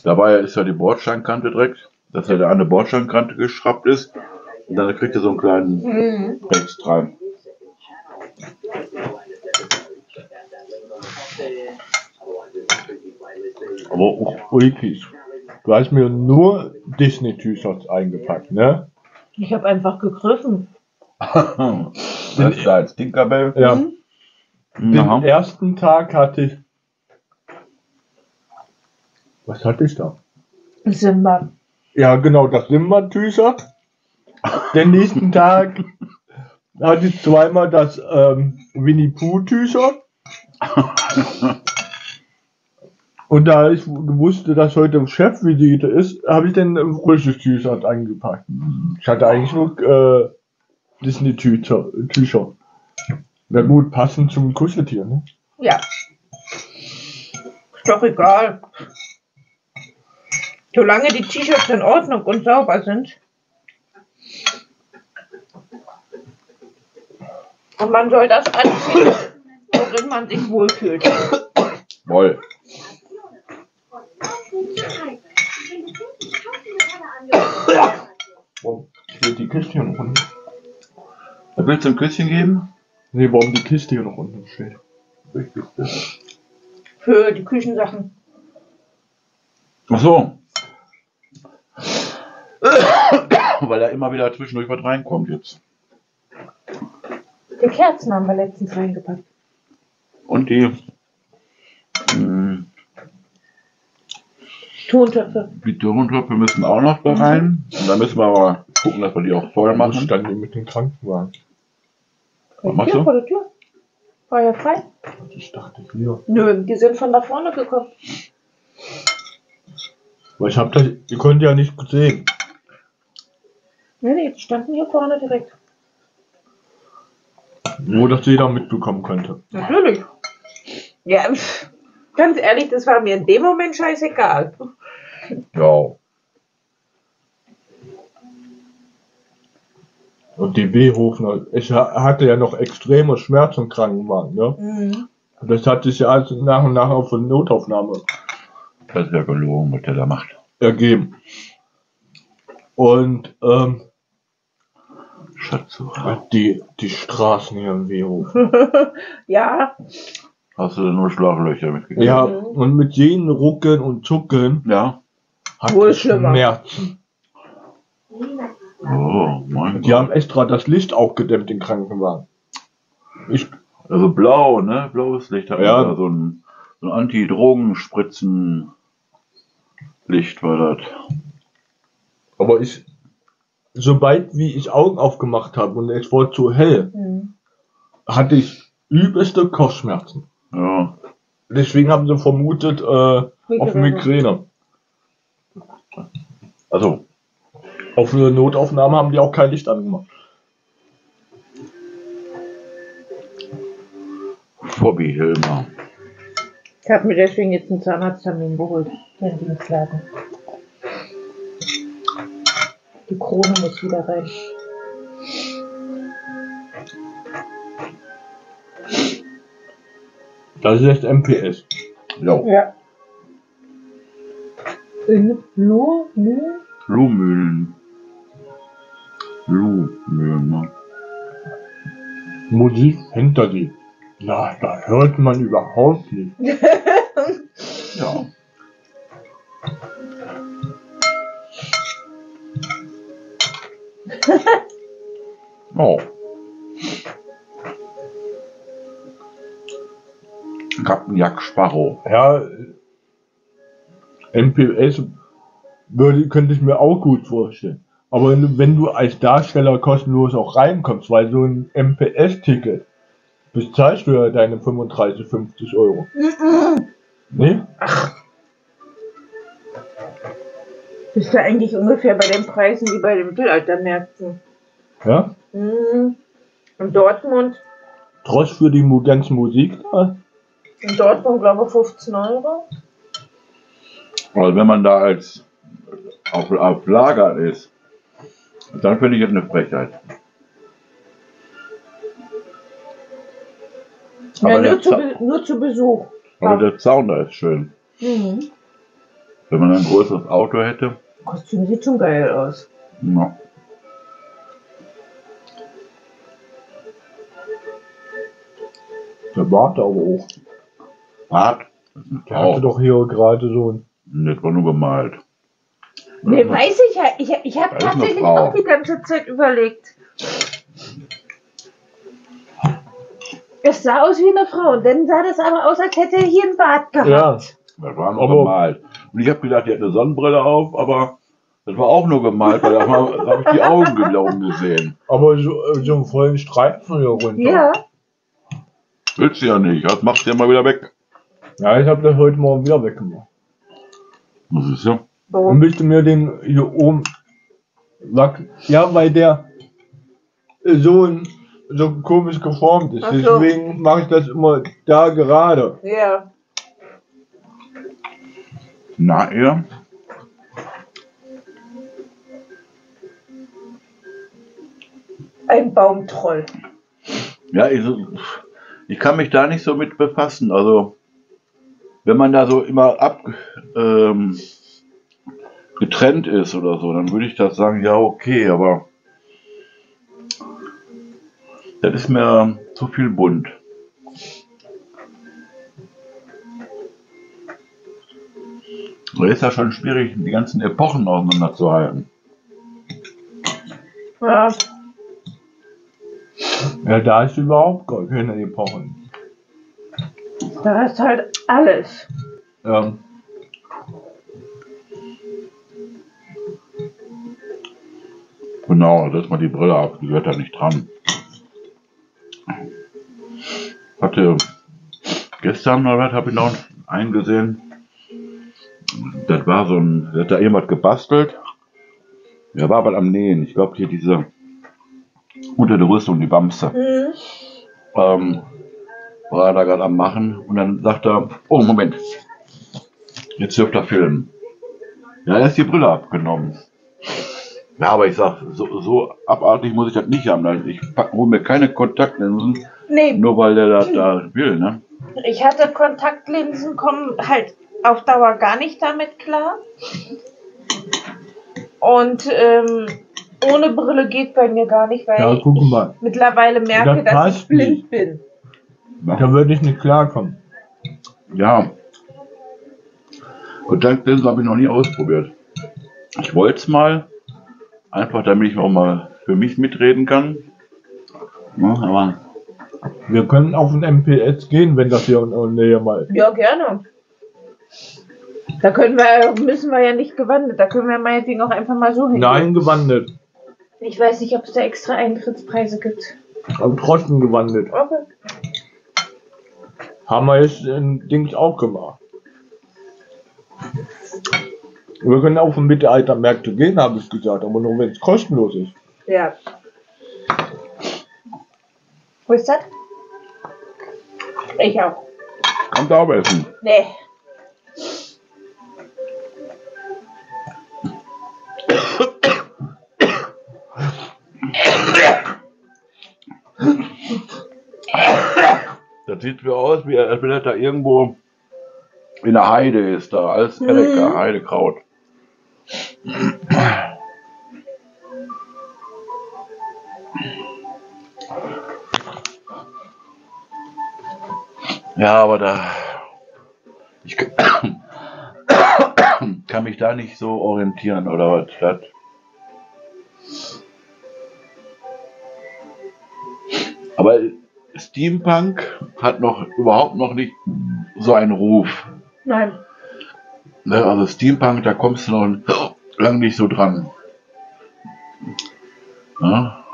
dabei ist ja die Bordsteinkante direkt, dass er da an der Bordsteinkante geschraubt ist und dann kriegt er so einen kleinen Rechts rein. Aber auch ulkig. Du hast mir nur Disney-T-Shirts eingepackt, ne? Ich habe einfach gegriffen. Das ist da als Tinkerbell. Ja. Den ersten Tag hatte ich. Was hatte ich da? Simba. Ja, genau, das Simba-T-Shirt. Den nächsten Tag hatte ich zweimal das Winnie-Pooh-T-Shirt. Und da ich wusste, dass heute Chefvisite ist, habe ich den Frühstücks-T-Shirt eingepackt. Ich hatte eigentlich nur Disney-T-Shirt. Wäre gut, passend zum Kuscheltier, ne? Ja. Ist doch egal. Solange die T-Shirts in Ordnung und sauber sind. Und man soll das anziehen, worin man sich wohlfühlt. Woll. Warum geht die Kiste hier noch unten? Willst du ein Küsschen geben? Nee, warum die Kiste hier noch unten steht. Für die Küchensachen. Ach so. Weil da immer wieder zwischendurch was reinkommt jetzt. Die Kerzen haben wir letztens reingepackt. Und die Tontöpfe. Die Tontöpfe müssen auch noch da rein. Und dann müssen wir aber gucken, dass wir die auch voll machen. Ich stand hier mit dem Krankenwagen. Was machst du? Vor der Tür. War ja frei. Ich dachte hier. Nö, die sind von da vorne gekommen. Weil ich hab das, ihr könnt ja nicht gut sehen. Nee, die standen hier vorne direkt. Nur, dass jeder mitbekommen könnte. Natürlich. Ja, ganz ehrlich, das war mir in dem Moment scheißegal. Ja. Und die Behofner, ich hatte ja noch extreme Schmerzen im Krankenwagen, ne? Mhm. Das hat sich ja alles nach und nach auf eine Notaufnahme. Das ist ja gelogen, was der da macht. Ergeben. Und, Schatz, die Straßen hier im Wehof. Ja. Hast du denn nur Schlaglöcher mitgegeben? Ja, und mit jedem Rucken und Zucken, ja, hat wohl Schmerzen. Oh, mein Gott. Die haben extra das Licht auch gedämmt, den Krankenwagen. Also blau, ne? Blaues Licht hat ja da so ein Anti-Drogenspritzen-Licht war das. Aber sobald wie ich Augen aufgemacht habe und es wurde zu hell, hatte ich übelste Kopfschmerzen. Ja. Deswegen haben sie vermutet, auf Migräne. Also, auf eine Notaufnahme haben die auch kein Licht angemacht. Bobby Hilmer. Ich habe mir deswegen jetzt einen Zahnarzttermin geholt. Die Krone muss wieder rein. Das ist jetzt MPS. Blau. Ja. Lohmühlen? Lohmühlen. Lohmühlen. Musik hinter dir. Na, da hört man überhaupt nicht. Ja. Oh. Captain Jack Sparrow. Ja, MPS könnte ich mir auch gut vorstellen. Aber wenn du als Darsteller kostenlos auch reinkommst, weil so ein MPS-Ticket bezahlst du ja deine 35, 50 Euro. Ne? Ach. Bist du eigentlich ungefähr bei den Preisen wie bei den Mittelaltermärkten? Ja? Mhm. In Dortmund? Trotz für die ganze Musik da? In Dortmund glaube ich 15 Euro. Also wenn man da als auf Lager ist, dann finde ich jetzt eine Frechheit. Ja, nur zu Besuch. Aber der Zaun da ist schön. Mhm. Wenn man ein größeres Auto hätte. Kostüm sieht schon geil aus. Ja. Der Bart aber auch. Bart? Der hatte doch hier gerade so ein... Das war nur gemalt. Ne, weiß ich ja. Ich habe tatsächlich auch die ganze Zeit überlegt. Es sah aus wie eine Frau. Dann sah das aber aus, als hätte er hier einen Bart gehabt. Ja, das war nur gemalt. Und ich habe gedacht, die hat eine Sonnenbrille auf, aber das war auch nur gemalt, weil da habe ich die Augen glauben gesehen. Aber so einen vollen Streifen hier runter. Ja. Willst du ja nicht, das macht ja mal wieder weg. Ja, ich habe das heute Morgen wieder weggemacht. Das ist ja. Und möchte mir den hier oben Lack. Ja, weil der so komisch geformt ist. Ach so. Deswegen mache ich das immer da gerade. Ja. Yeah. Na ja. Ein Baumtroll. Ja, ich kann mich da nicht so mit befassen. Also, wenn man da so immer getrennt ist oder so, dann würde ich das sagen, ja, okay, aber das ist mir zu viel bunt. So ist ja schon schwierig, die ganzen Epochen auseinanderzuhalten. Ja. Ja, da ist überhaupt gar keine Epochen. Da ist halt alles. Ja. Genau, setz mal die Brille ab, die gehört da nicht dran. Hatte gestern oder was, habe ich noch einen gesehen. Das war so ein, hat da jemand gebastelt. Der war aber am Nähen. Ich glaube hier diese unter der Rüstung, die Bamse. Mhm. War er da gerade am Machen und dann sagt er, oh Moment, jetzt dürft er filmen. Ja, er ist die Brille abgenommen. Ja, aber ich sag, so abartig muss ich das nicht haben. Ich hole mir keine Kontaktlinsen, nee, nur weil der das da will, ne? Ich hatte Kontaktlinsen, kommen halt auf Dauer gar nicht damit klar. Und ohne Brille geht bei mir gar nicht, weil ja, ich mittlerweile merke, dass ich blind bin. Da würde ich nicht klarkommen. Ja. Kontaktlinsen habe ich noch nie ausprobiert. Ich wollte es mal. Einfach, damit ich auch mal für mich mitreden kann. Ja, aber wir können auf den MPS gehen, wenn das hier in der Nähe mal ist. Ja, gerne. Da müssen wir ja nicht gewandert. Da können wir meinetwegen auch einfach mal so hin. Nein, gewandert. Ich weiß nicht, ob es da extra Eintrittspreise gibt. Aber trotzdem gewandert. Okay. Haben wir jetzt ein Ding auch gemacht. Wir können auch von Mittelaltermärkte gehen, habe ich gesagt, aber nur wenn es kostenlos ist. Ja. Wo ist das? Ich auch. Kannst du auch essen? Nee. Das sieht so aus, als wäre da irgendwo In der Heide ist da, alles lecker, Heidekraut. Ja, aber da... Ich kann mich da nicht so orientieren, oder was? Aber Steampunk hat noch überhaupt noch nicht so einen Ruf. Nein. Also Steampunk, da kommst du noch lange nicht so dran. Ja.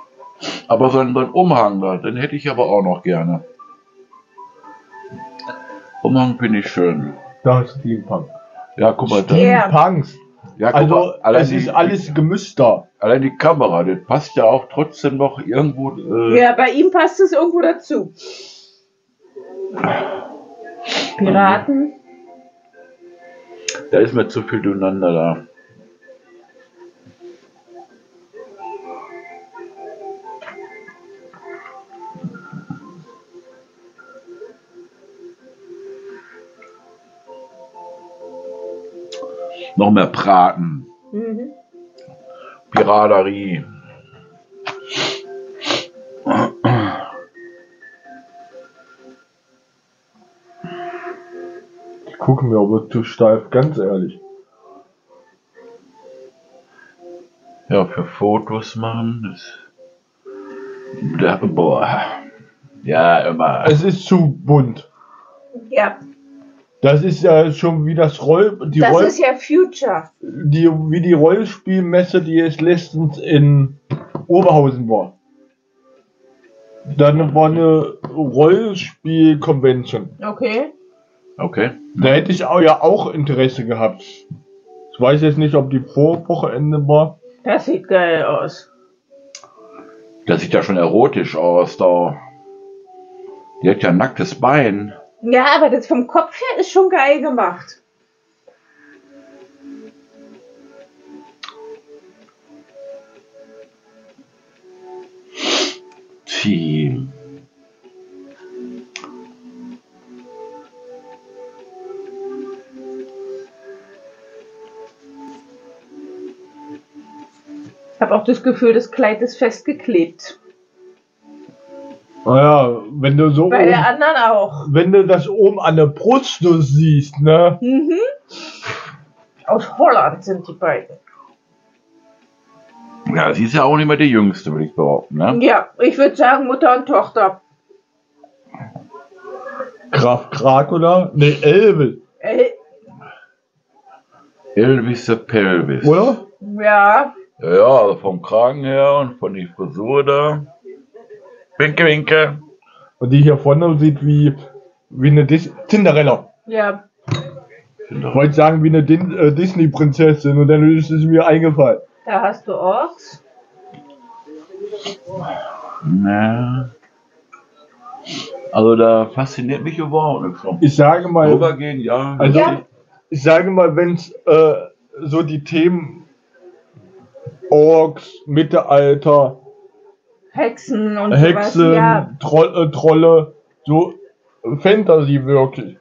Aber so ein Umhang da, den hätte ich aber auch noch gerne. Umhang finde ich schön. Da ist Steampunk. Ja, guck mal da. Steampunk. Ja, also es ist alles gemischter. Allein die Kamera, das passt ja auch trotzdem noch irgendwo. Ja, bei ihm passt es irgendwo dazu. Piraten. Da ist mir zu viel durcheinander da. Noch mehr Braten. Mhm. Piraterie. Ich gucke mir aber zu steif, ganz ehrlich. Ja, für Fotos machen. Das, boah. Ja, immer. Es ist zu bunt. Ja. Das ist ja schon wie das Roll... ist ja Future. Wie die Rollenspielmesse, die jetzt letztens in Oberhausen war. Dann war eine Rollenspiel-Convention. Okay. Okay. Da hätte ich auch, ja auch Interesse gehabt. Ich weiß jetzt nicht, ob die vor Wochenende war. Das sieht geil aus. Das sieht ja schon erotisch aus, da. Die hat ja ein nacktes Bein. Ja, aber das vom Kopf her ist schon geil gemacht. Team. Ich habe auch das Gefühl, das Kleid ist festgeklebt. Naja, wenn du so. Bei der anderen auch. Wenn du das oben an der Brust siehst, ne? Mhm. Aus Holland sind die beiden. Ja, sie ist ja auch nicht mehr die Jüngste, würde ich behaupten, ne? Ja, ich würde sagen Mutter und Tochter. Graf Dracula? Ne, Elvis. Elvis der Pelvis. Oder? Ja. Ja, also vom Kragen her und von der Frisur da. Winke, winke. Und die hier vorne sieht wie eine Cinderella. Ja. Ich wollte sagen, wie eine Disney-Prinzessin und dann ist es mir eingefallen. Da hast du Orks. Na. Also da fasziniert mich überhaupt nichts. Ich sage mal, rübergehen, ja. Also ja. Ich sage mal, wenn es so die Themen Orks, Mittelalter, Hexen und Hexen, sowas, ja. Trolle, so Fantasy wirklich.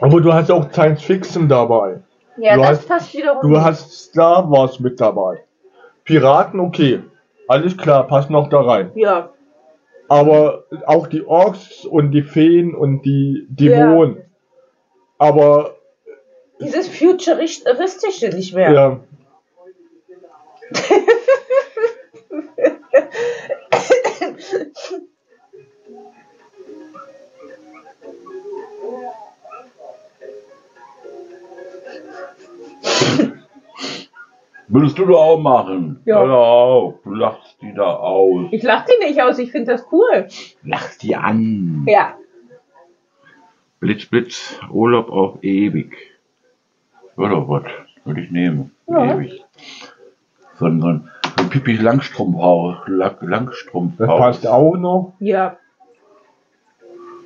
Aber du hast auch Science Fiction dabei. Ja, das passt wiederum. Du hast Star Wars mit dabei. Piraten, okay. Alles klar, passt noch da rein. Ja. Aber auch die Orks und die Feen und die Dämonen. Ja. Aber... dieses Futuristische nicht mehr. Ja. Würdest du da auch machen? Ja. Genau, du lachst die da aus. Ich lach die nicht aus, ich finde das cool. Lachst die an. Ja. Blitz, Blitz, Urlaub auf ewig. Oder ja, was? Würde ich nehmen. Ja. Ewig. Sondern Pipi Langstrumpfhaus. Das passt auch noch? Ja.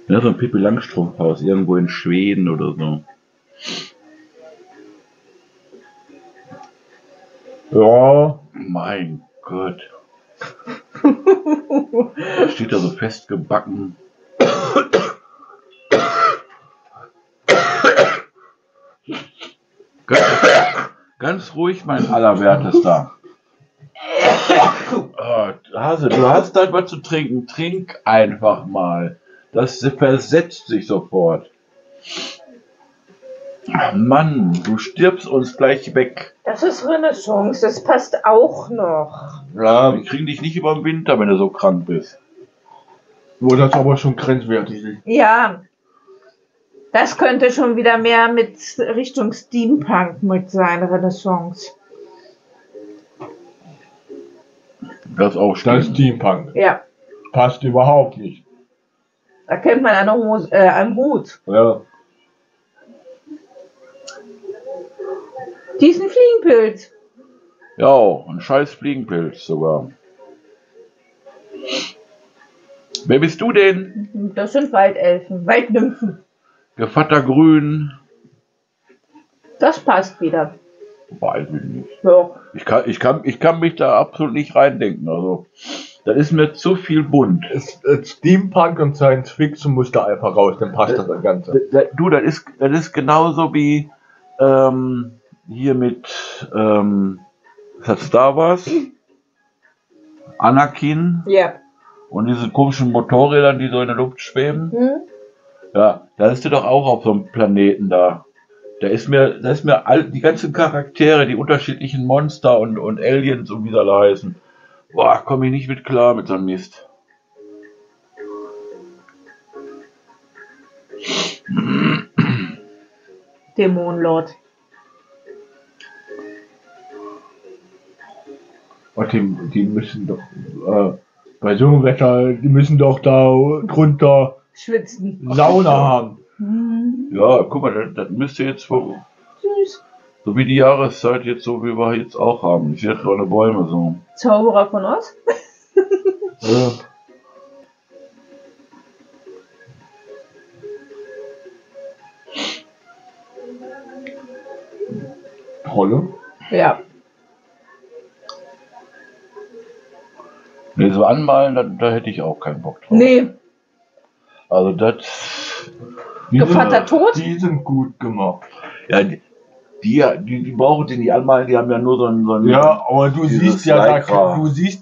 Ja, so ein Pipi Langstrumpfhaus, irgendwo in Schweden oder so. Ja. Mein Gott. Das steht da so festgebacken. Ganz ruhig, mein Allerwertester. Hase, du hast da was zu trinken. Trink einfach mal. Das versetzt sich sofort. Mann, du stirbst uns gleich weg. Das ist Renaissance, das passt auch noch. Ja, wir kriegen dich nicht über den Winter, wenn du so krank bist. Nur das aber schon grenzwertig ist. Ja, das könnte schon wieder mehr mit Richtung Steampunk mit sein, Renaissance. Das auch das Steampunk. Ja. Passt überhaupt nicht. Da kennt man einen Hut. Ja. Diesen Fliegenpilz. Ja, ein scheiß Fliegenpilz sogar. Wer bist du denn? Das sind Waldelfen, Waldnymphen. Gevatter Grün. Das passt wieder. Weiß ich nicht. So. Ich kann mich da absolut nicht reindenken. Also, da ist mir zu viel bunt. Steampunk und Science Fiction muss da einfach raus, dann passt das Ganze. Du, das ist genauso wie hier mit Star Wars, Anakin. Yeah. Und diese komischen Motorräder, die so in der Luft schweben. Hm? Ja, da ist du doch auch auf so einem Planeten da. Da ist mir all die ganzen Charaktere, die unterschiedlichen Monster und Aliens und wie sie alle heißen. Boah, komme ich nicht mit klar mit so einem Mist. Dämonenlord. Oh, die müssen doch bei so einem Wetter, die müssen doch da drunter schwitzen. Sauna haben. Ja, guck mal, das müsste jetzt süß. So wie die Jahreszeit jetzt, so wie wir jetzt auch haben. Ich sehe gerade Bäume so. Zauberer von Oz? Ja. Trolle? Ja. Nee, so anmalen, da hätte ich auch keinen Bock drauf. Nee. Also das... Gevatter Tod? Die sind gut gemacht. Ja, die brauchen den nicht anmalen, die haben ja nur so einen ja, aber du siehst ja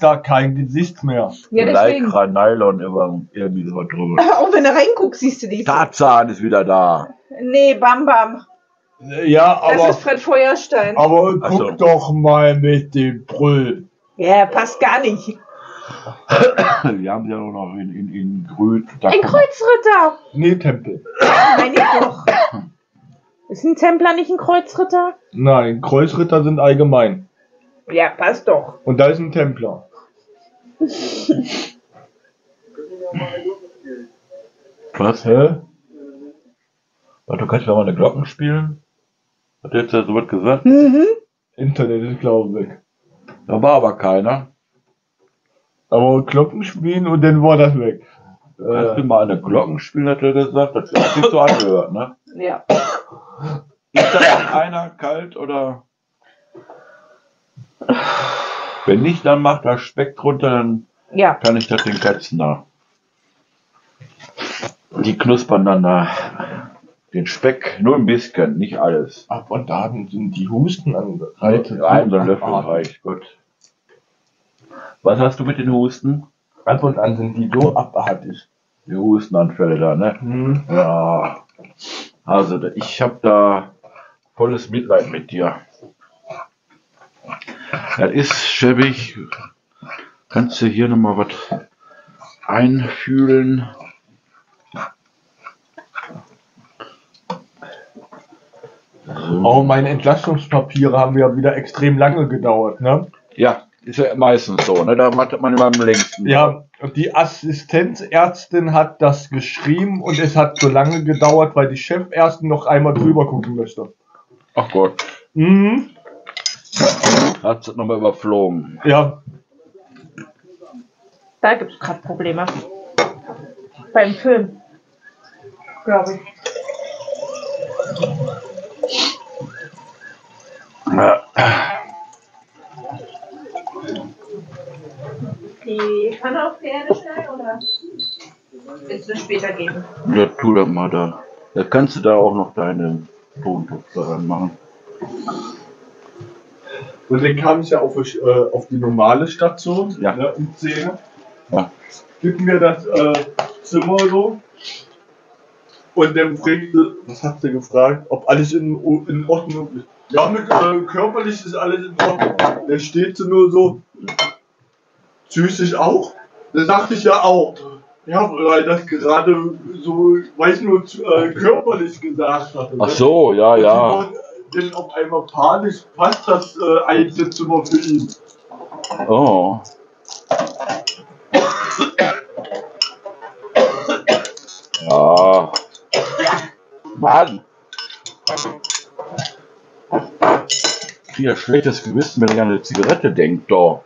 da, kein Gesicht mehr. Ja, Lycra, Nylon, irgendwie so drüber. Auch wenn du reinguckst, siehst du die. Tarzan ist wieder da. Nee, Bam Bam. Ja, aber... Das ist Fred Feuerstein. Aber guck doch mal mit dem Brüll. Ja, passt gar nicht. Wir haben ja auch noch in Grün. Ein Kreuzritter! Nee, Tempel. Nein, ich doch. Ist ein Templer nicht ein Kreuzritter? Nein, Kreuzritter sind allgemein. Ja, passt doch. Und da ist ein Templer. Was, hä? Warte, du kannst ja mal eine Glocken spielen? Hat der jetzt ja so was gesagt? Mhm. Internet ist, glaube ich. Da war aber keiner. Aber Glocken spielen und dann war das weg. Hast du mal eine Glocken spielen, hat er gesagt? Das hat sich so angehört, ne? Ja. Ist da einer kalt oder? Wenn nicht, dann macht er Speck drunter, dann ja. Kann ich das den Katzen da. Die knuspern dann da den Speck, nur ein bisschen, nicht alles. Aber da sind die Husten angereitet. Ein Löffel reicht, gut. Was hast du mit den Husten? Ab und an sind die so abartig. Die Hustenanfälle da, ne? Mhm. Ja. Also, ich habe da volles Mitleid mit dir. Das ist schäbig. Kannst du hier nochmal was einfühlen? So. Oh, meine Entlastungspapiere haben ja wieder extrem lange gedauert, ne? Ja. Ist ja meistens so, ne? Da macht man immer am längsten. Ja, die Assistenzärztin hat das geschrieben und es hat so lange gedauert, weil die Chefärztin noch einmal drüber gucken müsste. Ach Gott. Mhm. Hat es nochmal überflogen. Ja. Da gibt es gerade Probleme. Beim Film. Glaube ich. Ja. Die Pfanne auf die Erde stellen oder willst du später geben? Ja, tu das mal da. Da kannst du da auch noch deine Tontupfer machen. Und dann kam ich ja auf die normale Station, ja, ne, um 10. Ja. Gib mir das Zimmer so. Und dann fragte, was hat sie gefragt, ob alles in Ordnung ist. Ja, mit körperlich ist alles in Ordnung. Dann steht sie nur so, psychisch auch. Da dachte ich ja auch. Ja, weil das gerade so, weil ich nur körperlich gesagt hatte. Ach so, ja, und ja. Denn auf einmal panisch passt das Einzelzimmer für ihn. Oh. Ja. Mann. Ich kriege ein schlechtes Gewissen, wenn ich an eine Zigarette denke, doch.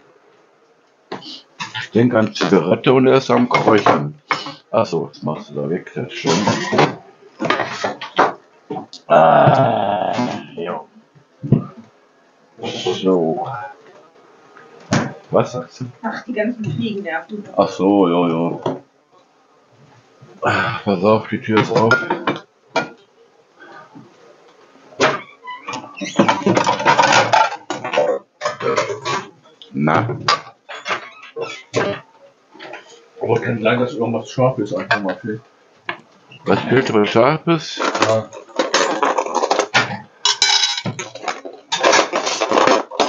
Ich denke an Zigarette und er ist am Kräuchern. Achso, jetzt machst du da weg, das ist schön. Ja. So. Was sagst du? Ach, die ganzen Fliegen nerven. Ach so, ja, ja. Pass auf, die Tür ist auf. Na? Aber kann sein, dass irgendwas Scharfes einfach mal fehlt. Was fehlt, was Scharfes? Ja.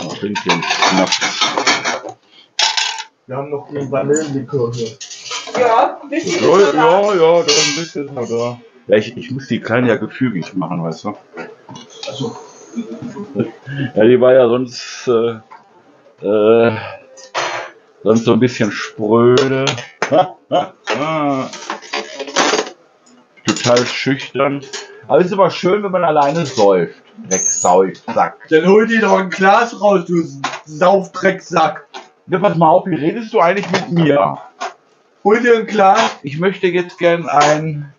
Ich trinke den Schnaps. Wir haben noch den Vanillenlikör hier. Ja, ein bisschen. Ja, ist ja, ja, da ein bisschen ist noch da. Ja, ich muss die Kleine ja gefügig machen, weißt du? Also. Ja, die war ja sonst so ein bisschen spröde. Total schüchtern. Aber es ist immer schön, wenn man alleine säuft. Drecksack. Dann hol dir doch ein Glas raus, du Saufdrecksack. Ja, pass mal auf, wie redest du eigentlich mit mir? Hol dir ein Glas. Ich möchte jetzt gern einen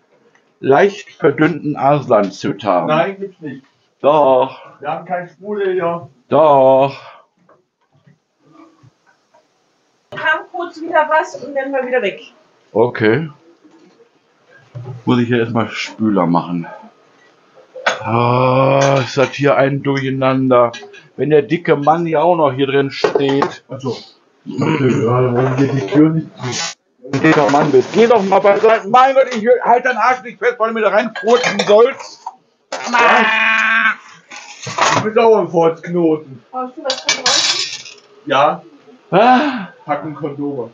leicht verdünnten Arslan-Süt haben. Nein, gibt's nicht. Doch. Wir haben keinen Sprudel hier. Doch. Kam kurz wieder was und dann war wieder weg. Okay. Muss ich ja erstmal Spüler machen. Ah, ist das hier ein Durcheinander. Wenn der dicke Mann ja auch noch hier drin steht. Achso. Warum geht die Tür nicht zu? Wenn du dicker Mann bist. Geh doch mal beiseite. Mein Gott, ich halt deinen Arsch nicht fest, weil du mir da reinfurzen sollst. Ich bin auch im Furzknoten. Hast du was von heute? Ja. Ah. Packen Kondome.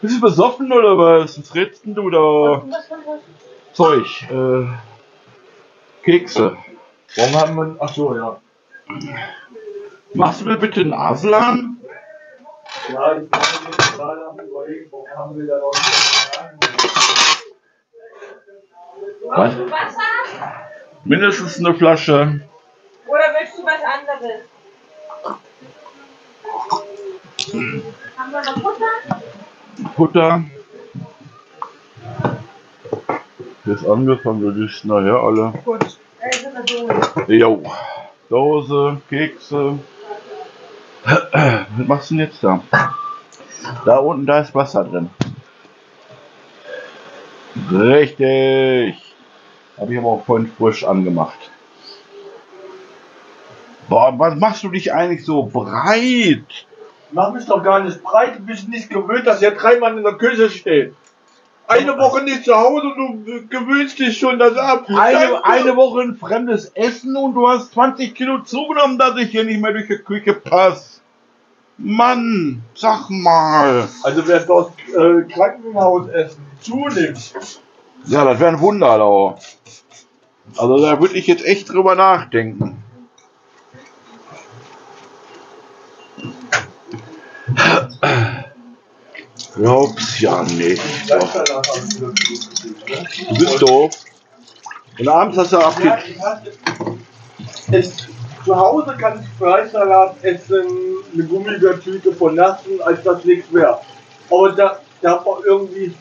Bist du besoffen oder was? Was redst denn du da? Zeug. Kekse. Warum haben wir... Ach so, ja. Machst du mir bitte einen Aslan? Ja, ich kann mir nicht gerade überlegen, warum haben wir da noch nicht. Was? Wasser? Mindestens eine Flasche. Oder willst du was anderes? Haben wir noch Butter? Butter. Jetzt angefangen, du bist nachher alle. Gut, jo. Dose, Kekse. Was machst du denn jetzt da? Da unten, da ist Wasser drin. Richtig. Habe ich aber auch vorhin frisch angemacht. Boah, was machst du dich eigentlich so breit? Mach mich doch gar nicht breit. Du bist nicht gewöhnt, dass hier drei Mann in der Küche stehen. Eine Woche nicht zu Hause und du gewöhnst dich schon das ab. Eine Woche ein fremdes Essen und du hast 20 Kilo zugenommen, dass ich hier nicht mehr durch die Küche passe. Mann, sag mal. Also wärst du aus Krankenhausessen zunimmst. Ja, das wäre ein Wunder, da. Also da würde ich jetzt echt drüber nachdenken. Glaub's ja nicht. Doch. Du bist doof. Und abends hast du Appetit. Zu Hause kann ich Fleischsalat essen, eine Gummibärtüte von Nassen, als das nichts wäre. Aber da war irgendwie,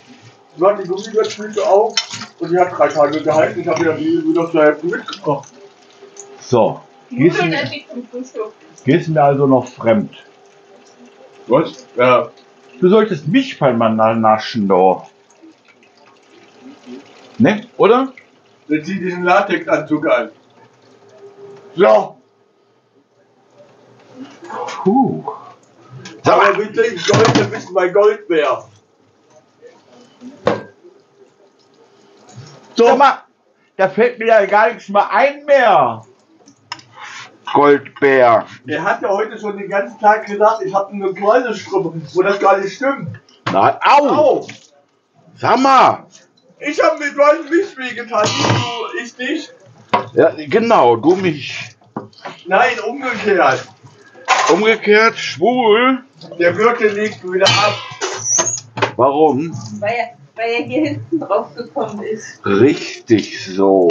war die Gummibärtüte auf und die hat 3 Tage gehalten. Ich habe ja wieder zur Hälfte mitgebracht. So. Gehst du mir also noch fremd? Was? Ja. Du solltest mich beim naschen, doch. Ne? Oder? Dann zieh diesen Latexanzug an. So. Puh. Aber bitte in Gold, wir müssen mal Gold mehr. So, sag mal, da fällt mir ja gar nichts mehr ein mehr. Goldbär. Der hat ja heute schon den ganzen Tag gesagt, ich habe eine kleine Strippe, wo das gar nicht stimmt. Na, au! Sag mal! Ich habe mit meinem nicht wehgetan, ich nicht. Ja, genau, du mich. Nein, umgekehrt. Umgekehrt, schwul. Der Gürtel liegt wieder ab. Warum? Weil er hier hinten drauf gekommen ist. Richtig so.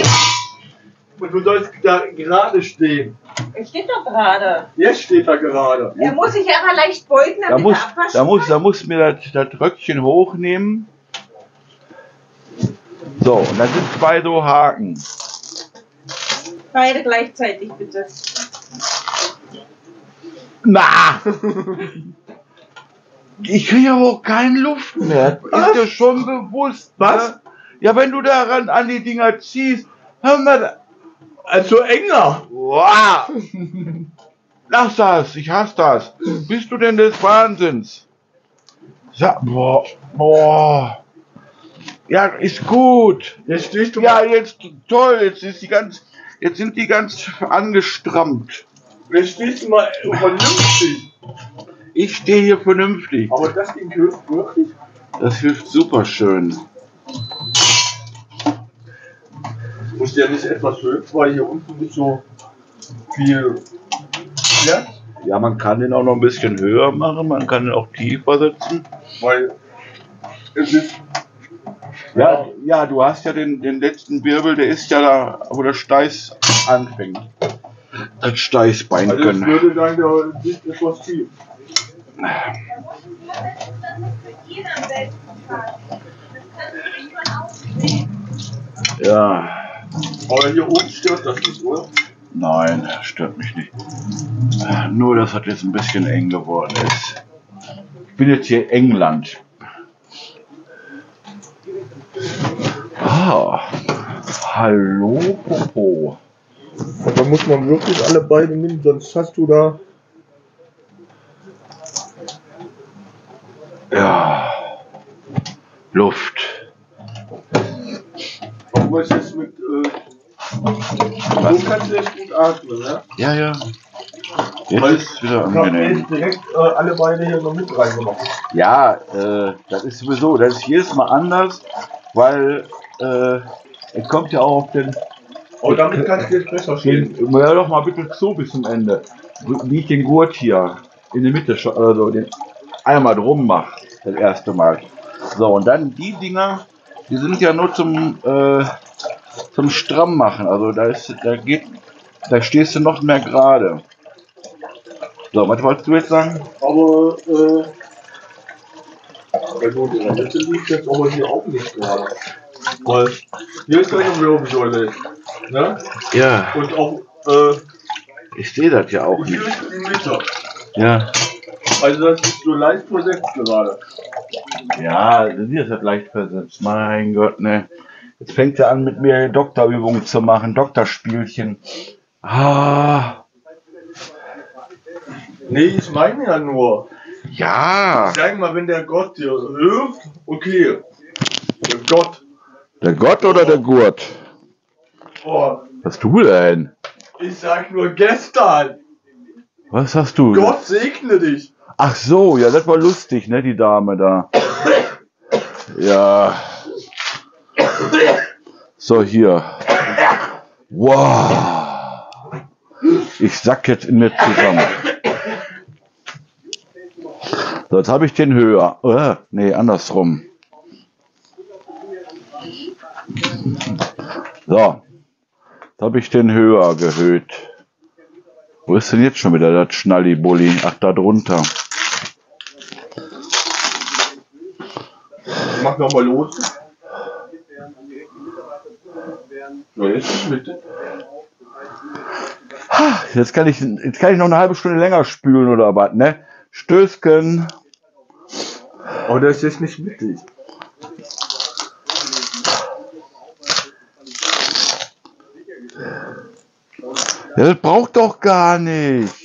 Und du sollst da gerade stehen. Er steht doch gerade. Jetzt steht er gerade. Er muss sich aber leicht beugen, damit er abwaschen kann. Da muss mir das Röckchen hochnehmen. So, und dann sind zwei so Haken. Beide gleichzeitig, bitte. Na! Ich kriege aber auch keine Luft mehr. Was? Ist dir schon bewusst. Was? Ne? Ja, wenn du daran an die Dinger ziehst, hör mal. Also enger. Wow. Lass das, ich hasse das. Bist du denn des Wahnsinns? Ja, boah, boah. Ja, ist gut. Jetzt stehst du. Ja, jetzt toll. Jetzt sind die ganz angestrammt. Jetzt stehst du mal vernünftig. Ich stehe hier vernünftig. Aber das Ding hilft wirklich? Das hilft super schön. Muss ja nicht etwas hübsch, weil hier unten nicht so viel. Ja? Ja, man kann den auch noch ein bisschen höher machen, man kann den auch tiefer setzen. Weil es ist. Ja, ja, du hast ja den letzten Wirbel, der ist ja da, wo der Steiß anfängt. Das Steißbein also können. Ich würde sagen, der ist etwas tief. Ja. Aber hier oben stört das nicht, oder? Nein, stört mich nicht. Nur, dass das jetzt ein bisschen eng geworden ist. Ich bin jetzt hier in England. Ah, hallo, Popo. Da muss man wirklich alle beide nehmen, sonst hast du da... Ja, Luft. Was jetzt mit, du kannst jetzt gut atmen, ne? Ja, ja. Jetzt weil ist wieder angenehm. Direkt alle beide hier noch mit reingemacht. Ja, das ist sowieso, das ist jedes Mal anders, weil es kommt ja auch auf den... Oh, damit kannst du jetzt besser stehen. Hör doch mal bitte zu bis zum Ende. Wie ich den Gurt hier in der Mitte, also den einmal drum mache, das erste Mal. So, und dann die Dinger... Die sind ja nur zum Stramm machen, also da stehst du noch mehr gerade. So, was wolltest du jetzt sagen? Aber also in der Mitte liegt jetzt aber hier auch nicht gerade. Weil hier ist keine Wirbelsäule, ne? Ja. Und auch ich sehe das ja auch nicht. Ja. Also das ist so leicht versetzt gerade. Ja, das ist halt leicht versetzt. Mein Gott, ne. Jetzt fängt er an, mit mir Doktorübungen zu machen, Doktorspielchen. Ah. Nee, ich meine ja nur. Ja. Ich sag mal, wenn der Gott dir hilft, okay. Der Gott. Der Gott oder der Gurt? Oh. Was du denn? Ich sag nur gestern. Was hast du? Gott segne dich. Ach so, ja, das war lustig, ne, die Dame da. Ja. So, hier. Wow. Ich sack jetzt in mir zusammen. So, jetzt habe ich den höher. Nee, andersrum. So. Jetzt habe ich den höher gehöht. Wo ist denn jetzt schon wieder das Schnallibulli? Ach, da drunter. Mach noch mal los. So, jetzt bitte. Jetzt kann ich noch eine halbe Stunde länger spülen oder was, ne? Stößchen. Oh, das ist jetzt nicht mittig. Ja, das braucht doch gar nicht.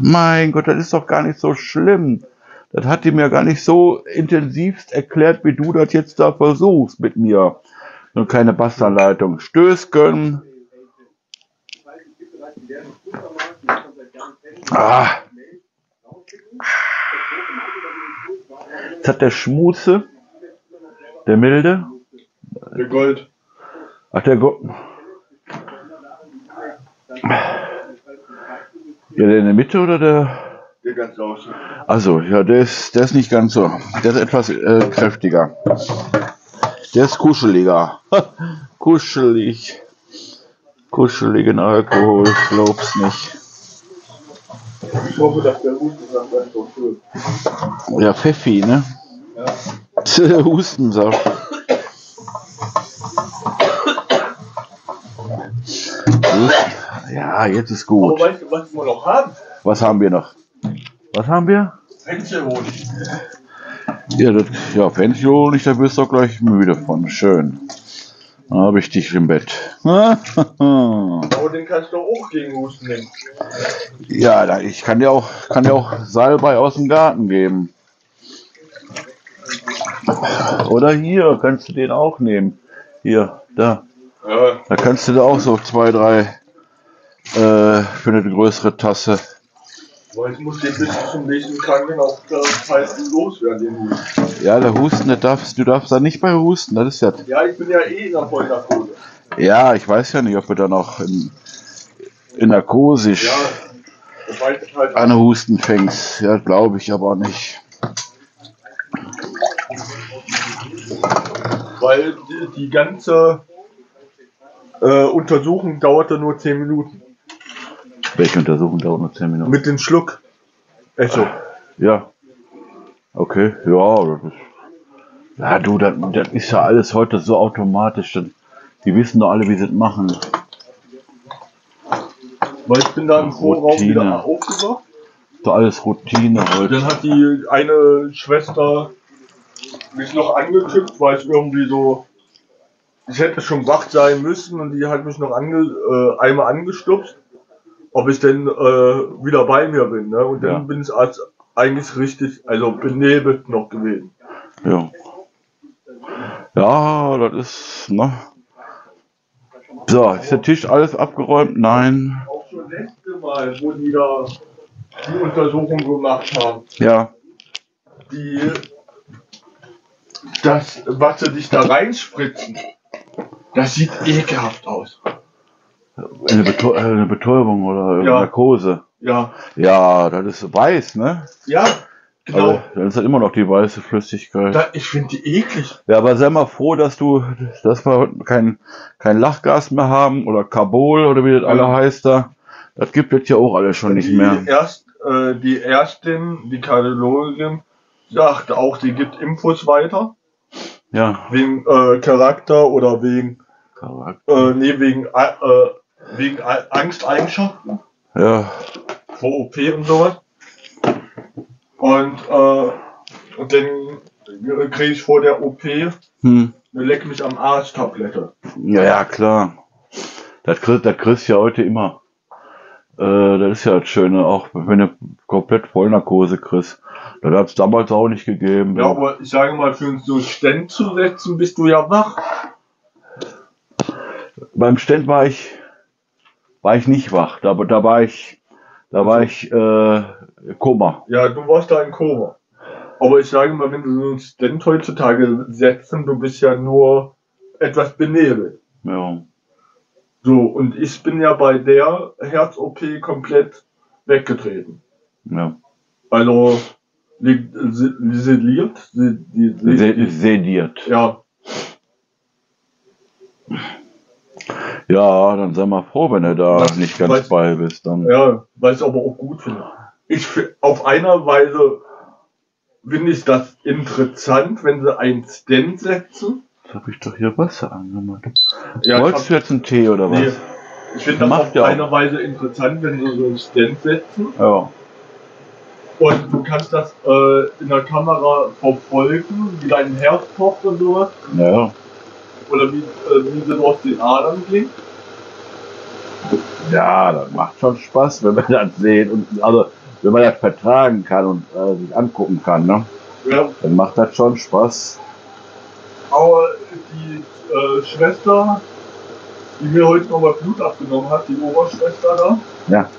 mein Gott, das ist doch gar nicht so schlimm. Das hat die mir gar nicht so intensivst erklärt, wie du das jetzt da versuchst mit mir. So keine Bastanleitung. Stöß gönnen. Ah. Jetzt hat der Schmuze, der Milde. Der Gold. Ach, der Gold. Ja, der in der Mitte oder der? Der ganz außen. Also, ja, der ist nicht ganz so. Der ist etwas kräftiger. Der ist kuscheliger. Kuschelig. Kuscheligen Alkohol, glaub's nicht. Ich hoffe, dass der Hustensaft ist so schön. Ja, Pfeffi, ne? Ja. Hustensaft. Ja, jetzt ist gut. Aber weißt du, was wir noch haben? Was haben wir noch? Was haben wir? Fenchelhonig. Ja, Fenchelhonig, da wirst du auch gleich müde von. Schön. Da habe ich dich im Bett. Aber den kannst du auch gegen Husten nehmen. Ja, ich kann dir auch Salbei aus dem Garten geben. Oder hier kannst du den auch nehmen. Hier, da. Ja. Da kannst du da auch so 2, 3 für eine größere Tasse. Boah, ich muss den bis zum nächsten Krankenhaus loswerden. Den Husten. Ja, der Husten, du darfst da nicht bei Husten. Das ist ja. Ja, ich bin ja eh in der Vollnarkose. Ja, ich weiß ja nicht, ob wir da noch in narkosisch ja, halt an Husten fängst. Ja, glaube ich aber nicht. Weil die ganze Untersuchung dauerte nur 10 Minuten. Welche Untersuchung dauert nur 10 Minuten? Mit dem Schluck. Echo. Ja. Okay, ja. Ja, du, das ist ja alles heute so automatisch. Die wissen doch alle, wie sie es machen. Weil ich bin da im Vorraum wieder aufgewacht. So alles Routine heute. Dann hat die eine Schwester mich noch angetippt, weil ich irgendwie so. Ich hätte schon wach sein müssen und die hat mich noch einmal angestupst, ob ich denn wieder bei mir bin. Ne? Und dann ja. Bin ich als eigentlich richtig, also benebelt noch gewesen. Ja. Ja, das ist, ne? So, ist der Tisch alles abgeräumt? Nein. Auch schon letzte Mal, wo die da die Untersuchung gemacht haben. Ja. Das, was sie dich da reinspritzen. Das sieht ekelhaft aus. Eine Betäubung oder ja. Narkose. Ja. Ja, das ist weiß, ne? Ja, genau. Aber dann ist halt immer noch die weiße Flüssigkeit. Ich finde die eklig. Ja, aber sei mal froh, dass wir kein Lachgas mehr haben oder Carbol oder wie das alle heißt da. Das gibt es ja auch alles schon nicht mehr. Die Ärztin, die Kardiologin, sagte auch, sie gibt Infos weiter. Ja. Wegen Charakter oder wegen Charakter. Wegen Angsteigenschaften. Ja. Vor OP und sowas. Und dann kriege ich vor der OP eine Leck mich am Arsch-Tablette. Ja, klar. Das kriegst du ja heute immer. Das ist ja das Schöne, auch wenn du komplett Vollnarkose kriegst. Das hat es damals auch nicht gegeben. Ja, aber ich sage mal, für so einen Stand zu setzen, bist du ja wach. Beim Stand war ich nicht wach. Da war ich Koma. Ja, du warst da in Koma. Aber ich sage mal, wenn du so einen Stand heutzutage setzen, du bist ja nur etwas benebelt. Ja. So, und ich bin ja bei der Herz-OP komplett weggetreten. Ja. Also, sediert. Ja. Ja, dann sei mal froh, wenn du da nicht ganz bei bist. Dann. Ja, weil ich es aber auch gut finde. Auf einer Weise finde ich das interessant, wenn sie einen Stand setzen. Habe ich doch hier Wasser angemacht. Ja, wolltest du jetzt einen Tee oder was? Nee. Ich finde das auf eine Weise interessant, wenn sie so einen Stand setzen. Ja. Und du kannst das in der Kamera verfolgen, wie dein Herz kocht und sowas. Ja. Oder wie sie aus den Adern klingt. Ja, das macht schon Spaß, wenn wir das sehen. Und, also, wenn man das vertragen kann und sich angucken kann, ne? Ja. Dann macht das schon Spaß. Aber die Schwester, die mir heute nochmal Blut abgenommen hat, die Oberschwester da. Ja.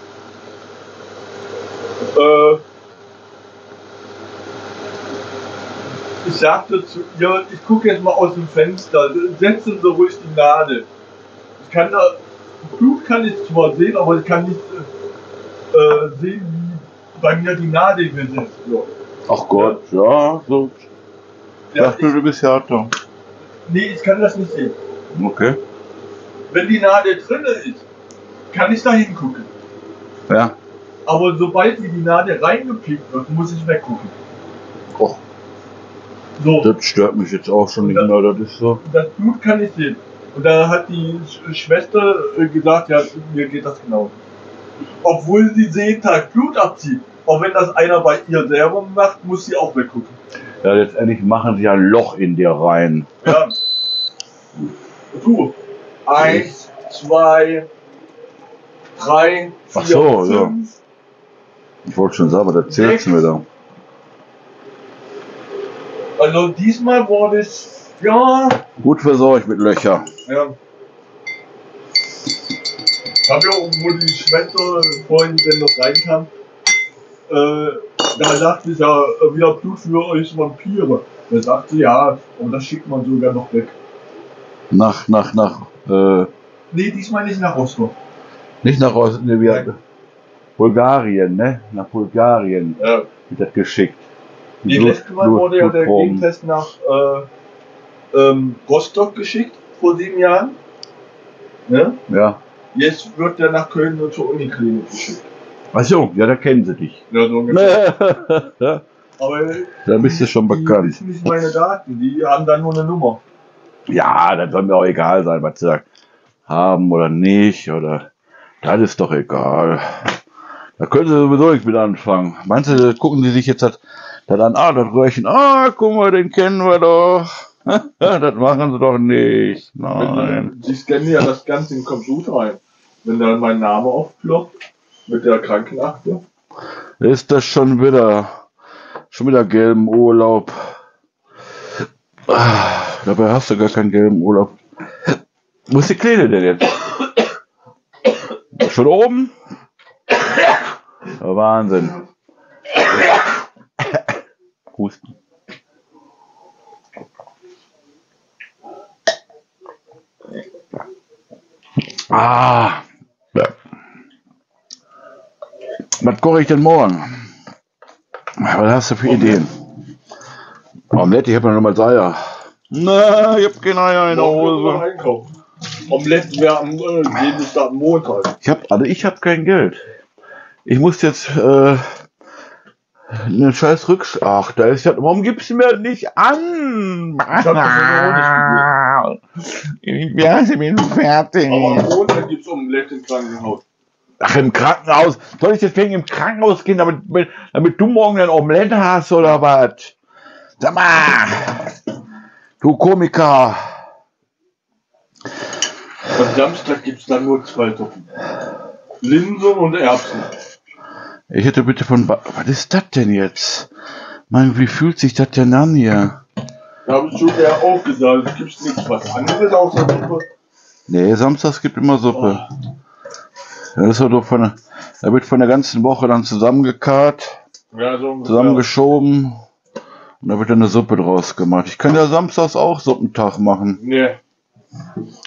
Ich sagte zu ihr, ich gucke jetzt mal aus dem Fenster, setzen Sie ruhig die Nadel. Ich kann da, Blut kann ich zwar sehen, aber ich kann nicht sehen, wie bei mir die Nadel gesetzt wird. Ach Gott, ja, so. Ja, dachte, du bist härter. Nee, ich kann das nicht sehen. Okay. Wenn die Nadel drin ist, kann ich da hingucken. Ja. Aber sobald die Nadel reingepickt wird, muss ich weggucken. Och. So. Das stört mich jetzt auch schon nicht mehr, das ist so. Das Blut kann ich sehen. Und da hat die Schwester gesagt, ja, mir geht das genau. Obwohl sie jeden Tag Blut abzieht. Auch wenn das einer bei ihr selber macht, muss sie auch weggucken. Ja, letztendlich machen sie ein Loch in dir rein. Ja. Du. 1, 2, 3, 4, ach so, 5. Ja. Ich wollte schon sagen, aber da zählt schon wieder. Also diesmal wurde ich, ja... gut versorgt mit Löcher. Ja. Ich habe ja, wo die Schwester vorhin denn noch reinkam, da sagte ich ja, wieder Blut für euch Vampire. Da sagte ja, und das schickt man sogar noch weg. Nee, diesmal nicht nach Russland. Nicht nach Russland, ne, wir hatten Bulgarien, ne? Nach Bulgarien wird das geschickt. Die letzte Mal wurde ja der Gegentest nach Rostock geschickt, vor 7 Jahren. Ne? Ja. Jetzt wird der nach Köln und zur Uniklinik geschickt. Ach so, ja, da kennen sie dich. Ja, so ungefähr. Ja. Aber da bist du schon bekannt. Das sind nicht meine Daten, die haben dann nur eine Nummer. Ja, das soll mir auch egal sein, was sie da haben oder nicht, oder das ist doch egal. Da können sie sowieso nichts mit anfangen. Meinst du, gucken sie sich jetzt das an, ah, das Röhrchen, ah, guck mal, den kennen wir doch. Das machen sie doch nicht. Nein. Sie scannen ja das Ganze in den Computer ein. Wenn dann mein Name aufploppt, mit der Krankenakte. Ist das schon wieder gelben Urlaub. Dabei hast du gar keinen gelben Urlaub. Wo ist die Kleine denn jetzt? Schon oben? Oh, Wahnsinn. Husten. Ah. Ja. Was koche ich denn morgen? Was hast du für Ideen? Omelette, ich habe ja noch mal Eier. Na, ich habe keine Eier in der Hose. Omelette wäre am Montag. Ich habe kein Geld. Ich muss jetzt einen scheiß Rückschlag. Ach, da ist ja. Warum gibst du mir das nicht an? Ich bin fertig. Aber am Montag gibt es Omelette im Krankenhaus. Ach, im Krankenhaus? Soll ich deswegen im Krankenhaus gehen, damit du morgen ein Omelette hast oder was? Sag mal, du Komiker. Am Samstag gibt es dann nur 2 Topfen. Linsen und Erbsen. Ich hätte bitte was ist das denn jetzt? Mann, wie fühlt sich das denn an hier? Da habe ich schon ja auch gesagt, es gibt nichts was anderes außer Suppe. Nee, samstags gibt immer Suppe. Oh. Das ist doch da wird von der ganzen Woche dann zusammengekarrt, ja, so zusammengeschoben und da wird dann eine Suppe draus gemacht. Ich kann ja samstags auch Suppentag machen. Nee.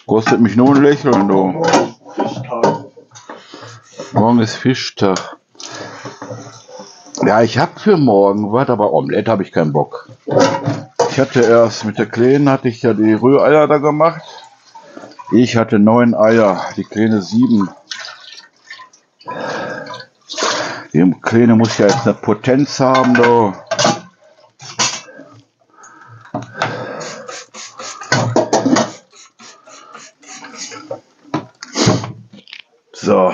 Kostet mich nur ein Lächeln, du. Morgen ist Fischtag. Morgen ist Fischtag. Ja, ich hab für morgen was, aber Omelette habe ich keinen Bock. Ich hatte erst mit der Kleinen, hatte ich ja die Rühreier da gemacht. Ich hatte 9 Eier, die Kleine 7. Die Kleine muss ja jetzt eine Potenz haben, du. So.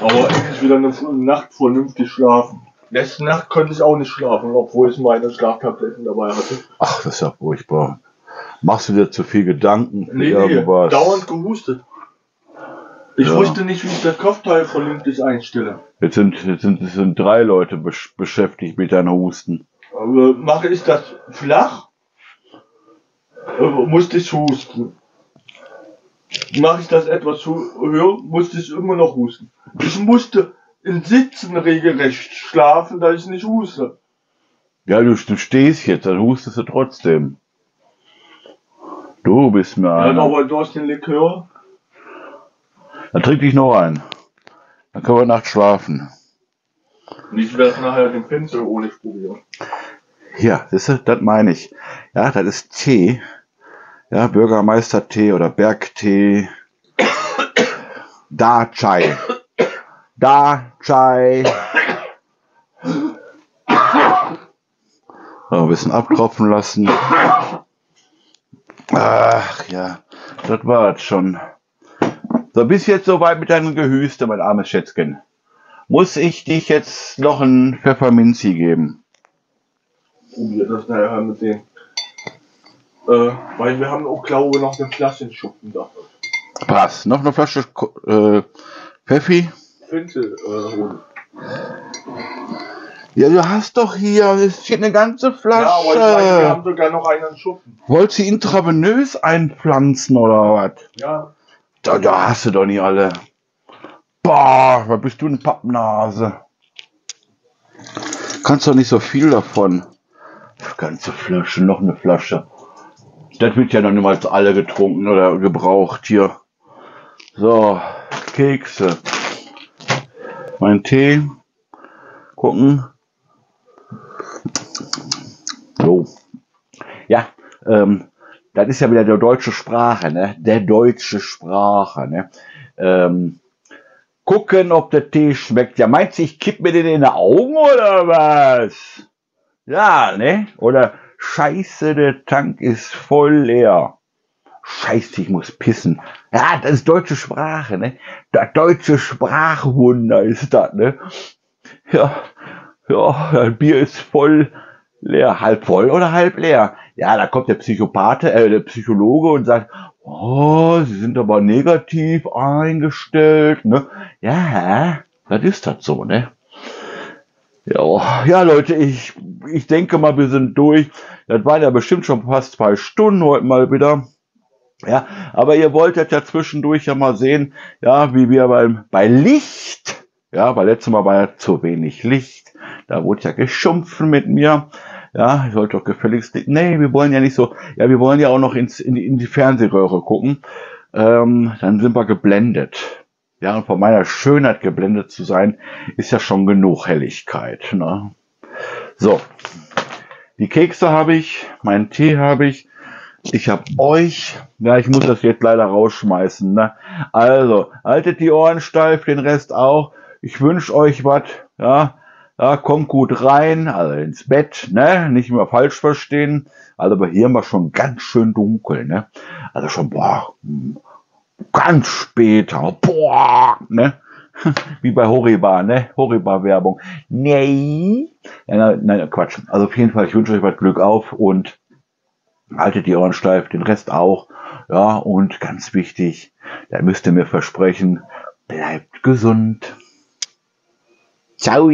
Aber endlich wieder eine Nacht vernünftig schlafen. Letzte Nacht konnte ich auch nicht schlafen, obwohl ich meine Schlaftabletten dabei hatte. Ach, das ist ja furchtbar. Machst du dir zu viel Gedanken? Nee, irgendwas? Dauernd gehustet. Ich wusste nicht, wie ich das Kopfteil vernünftig einstelle. Jetzt sind drei Leute beschäftigt mit deinem Husten. Aber mache ich das flach? Musste ich husten. Mache ich das etwas höher, musste ich immer noch husten. Ich musste im Sitzen regelrecht schlafen, da ich nicht huste. Ja, du stehst jetzt, dann hustest du trotzdem. Du bist mir einer. Ja, aber du hast den Likör. Dann trink dich noch ein. Dann können wir nachts schlafen. Und ich werde nachher den Pinsel ohne probieren. Ja, siehst du, das meine ich. Ja, das ist Tee. Ja, Bürgermeister-Tee oder Bergtee. Da-Chai. Da-Chai. So, ein bisschen abtropfen lassen. Ach ja, das war's schon. So, bist jetzt soweit mit deinem Gehüste, mein armes Schätzchen. Muss ich dich jetzt noch ein Pfefferminzi geben? Probier das nachher mit denen. Weil wir haben auch, glaube ich, noch eine Flasche in Schuppen da. Passt. Noch eine Flasche Pfeffi? Finte, holen. Ja, du hast doch hier, es steht eine ganze Flasche. Ja, aber ich meine, wir haben sogar noch einen Schuppen. Wollt sie intravenös einpflanzen oder was? Ja. Da hast du doch nicht alle. Boah, was bist du eine Pappnase? Kannst doch nicht so viel davon. Ganze Flasche, noch eine Flasche. Das wird ja noch niemals alle getrunken oder gebraucht hier. So, Kekse. Mein Tee. Gucken. So. Ja, das ist ja wieder der deutsche Sprache, ne? Der deutsche Sprache, ne? Gucken, ob der Tee schmeckt. Ja, meinst du, ich kipp mir den in die Augen oder was? Ja, ne? Oder Scheiße, der Tank ist voll leer. Scheiße, ich muss pissen. Ja, das ist deutsche Sprache, ne? Das deutsche Sprachwunder ist das, ne? Ja, das Bier ist voll leer. Halb voll oder halb leer? Ja, da kommt der Psychopathe, der Psychologe und sagt, oh, Sie sind aber negativ eingestellt, ne? Ja, das ist das so, ne? Ja, Leute, ich denke mal, wir sind durch. Das waren ja bestimmt schon fast 2 Stunden heute mal wieder. Ja, aber ihr wolltet ja zwischendurch ja mal sehen, ja, wie wir bei Licht, ja, weil letztes Mal war ja zu wenig Licht. Da wurde ja geschumpft mit mir. Ja, ich sollte doch gefälligst, nee, wir wollen ja nicht so, ja, wir wollen ja auch noch in die Fernsehröhre gucken. Dann sind wir geblendet. Ja, und von meiner Schönheit geblendet zu sein, ist ja schon genug Helligkeit, ne? So, die Kekse habe ich, meinen Tee habe ich, ich habe euch. Ja, ich muss das jetzt leider rausschmeißen, ne? Also, haltet die Ohren steif, den Rest auch. Ich wünsche euch was, ja? Ja, kommt gut rein, also ins Bett, ne? Nicht mehr falsch verstehen. Also aber hier haben wir schon ganz schön dunkel, ne? Also schon, boah, ganz später, boah, ne? Wie bei Horiba, ne? Horiba-Werbung. Nee. Ja, nein, Quatsch. Also auf jeden Fall, ich wünsche euch was Glück auf und haltet die Ohren steif, den Rest auch. Ja, und ganz wichtig, da müsst ihr mir versprechen, bleibt gesund. Ciao!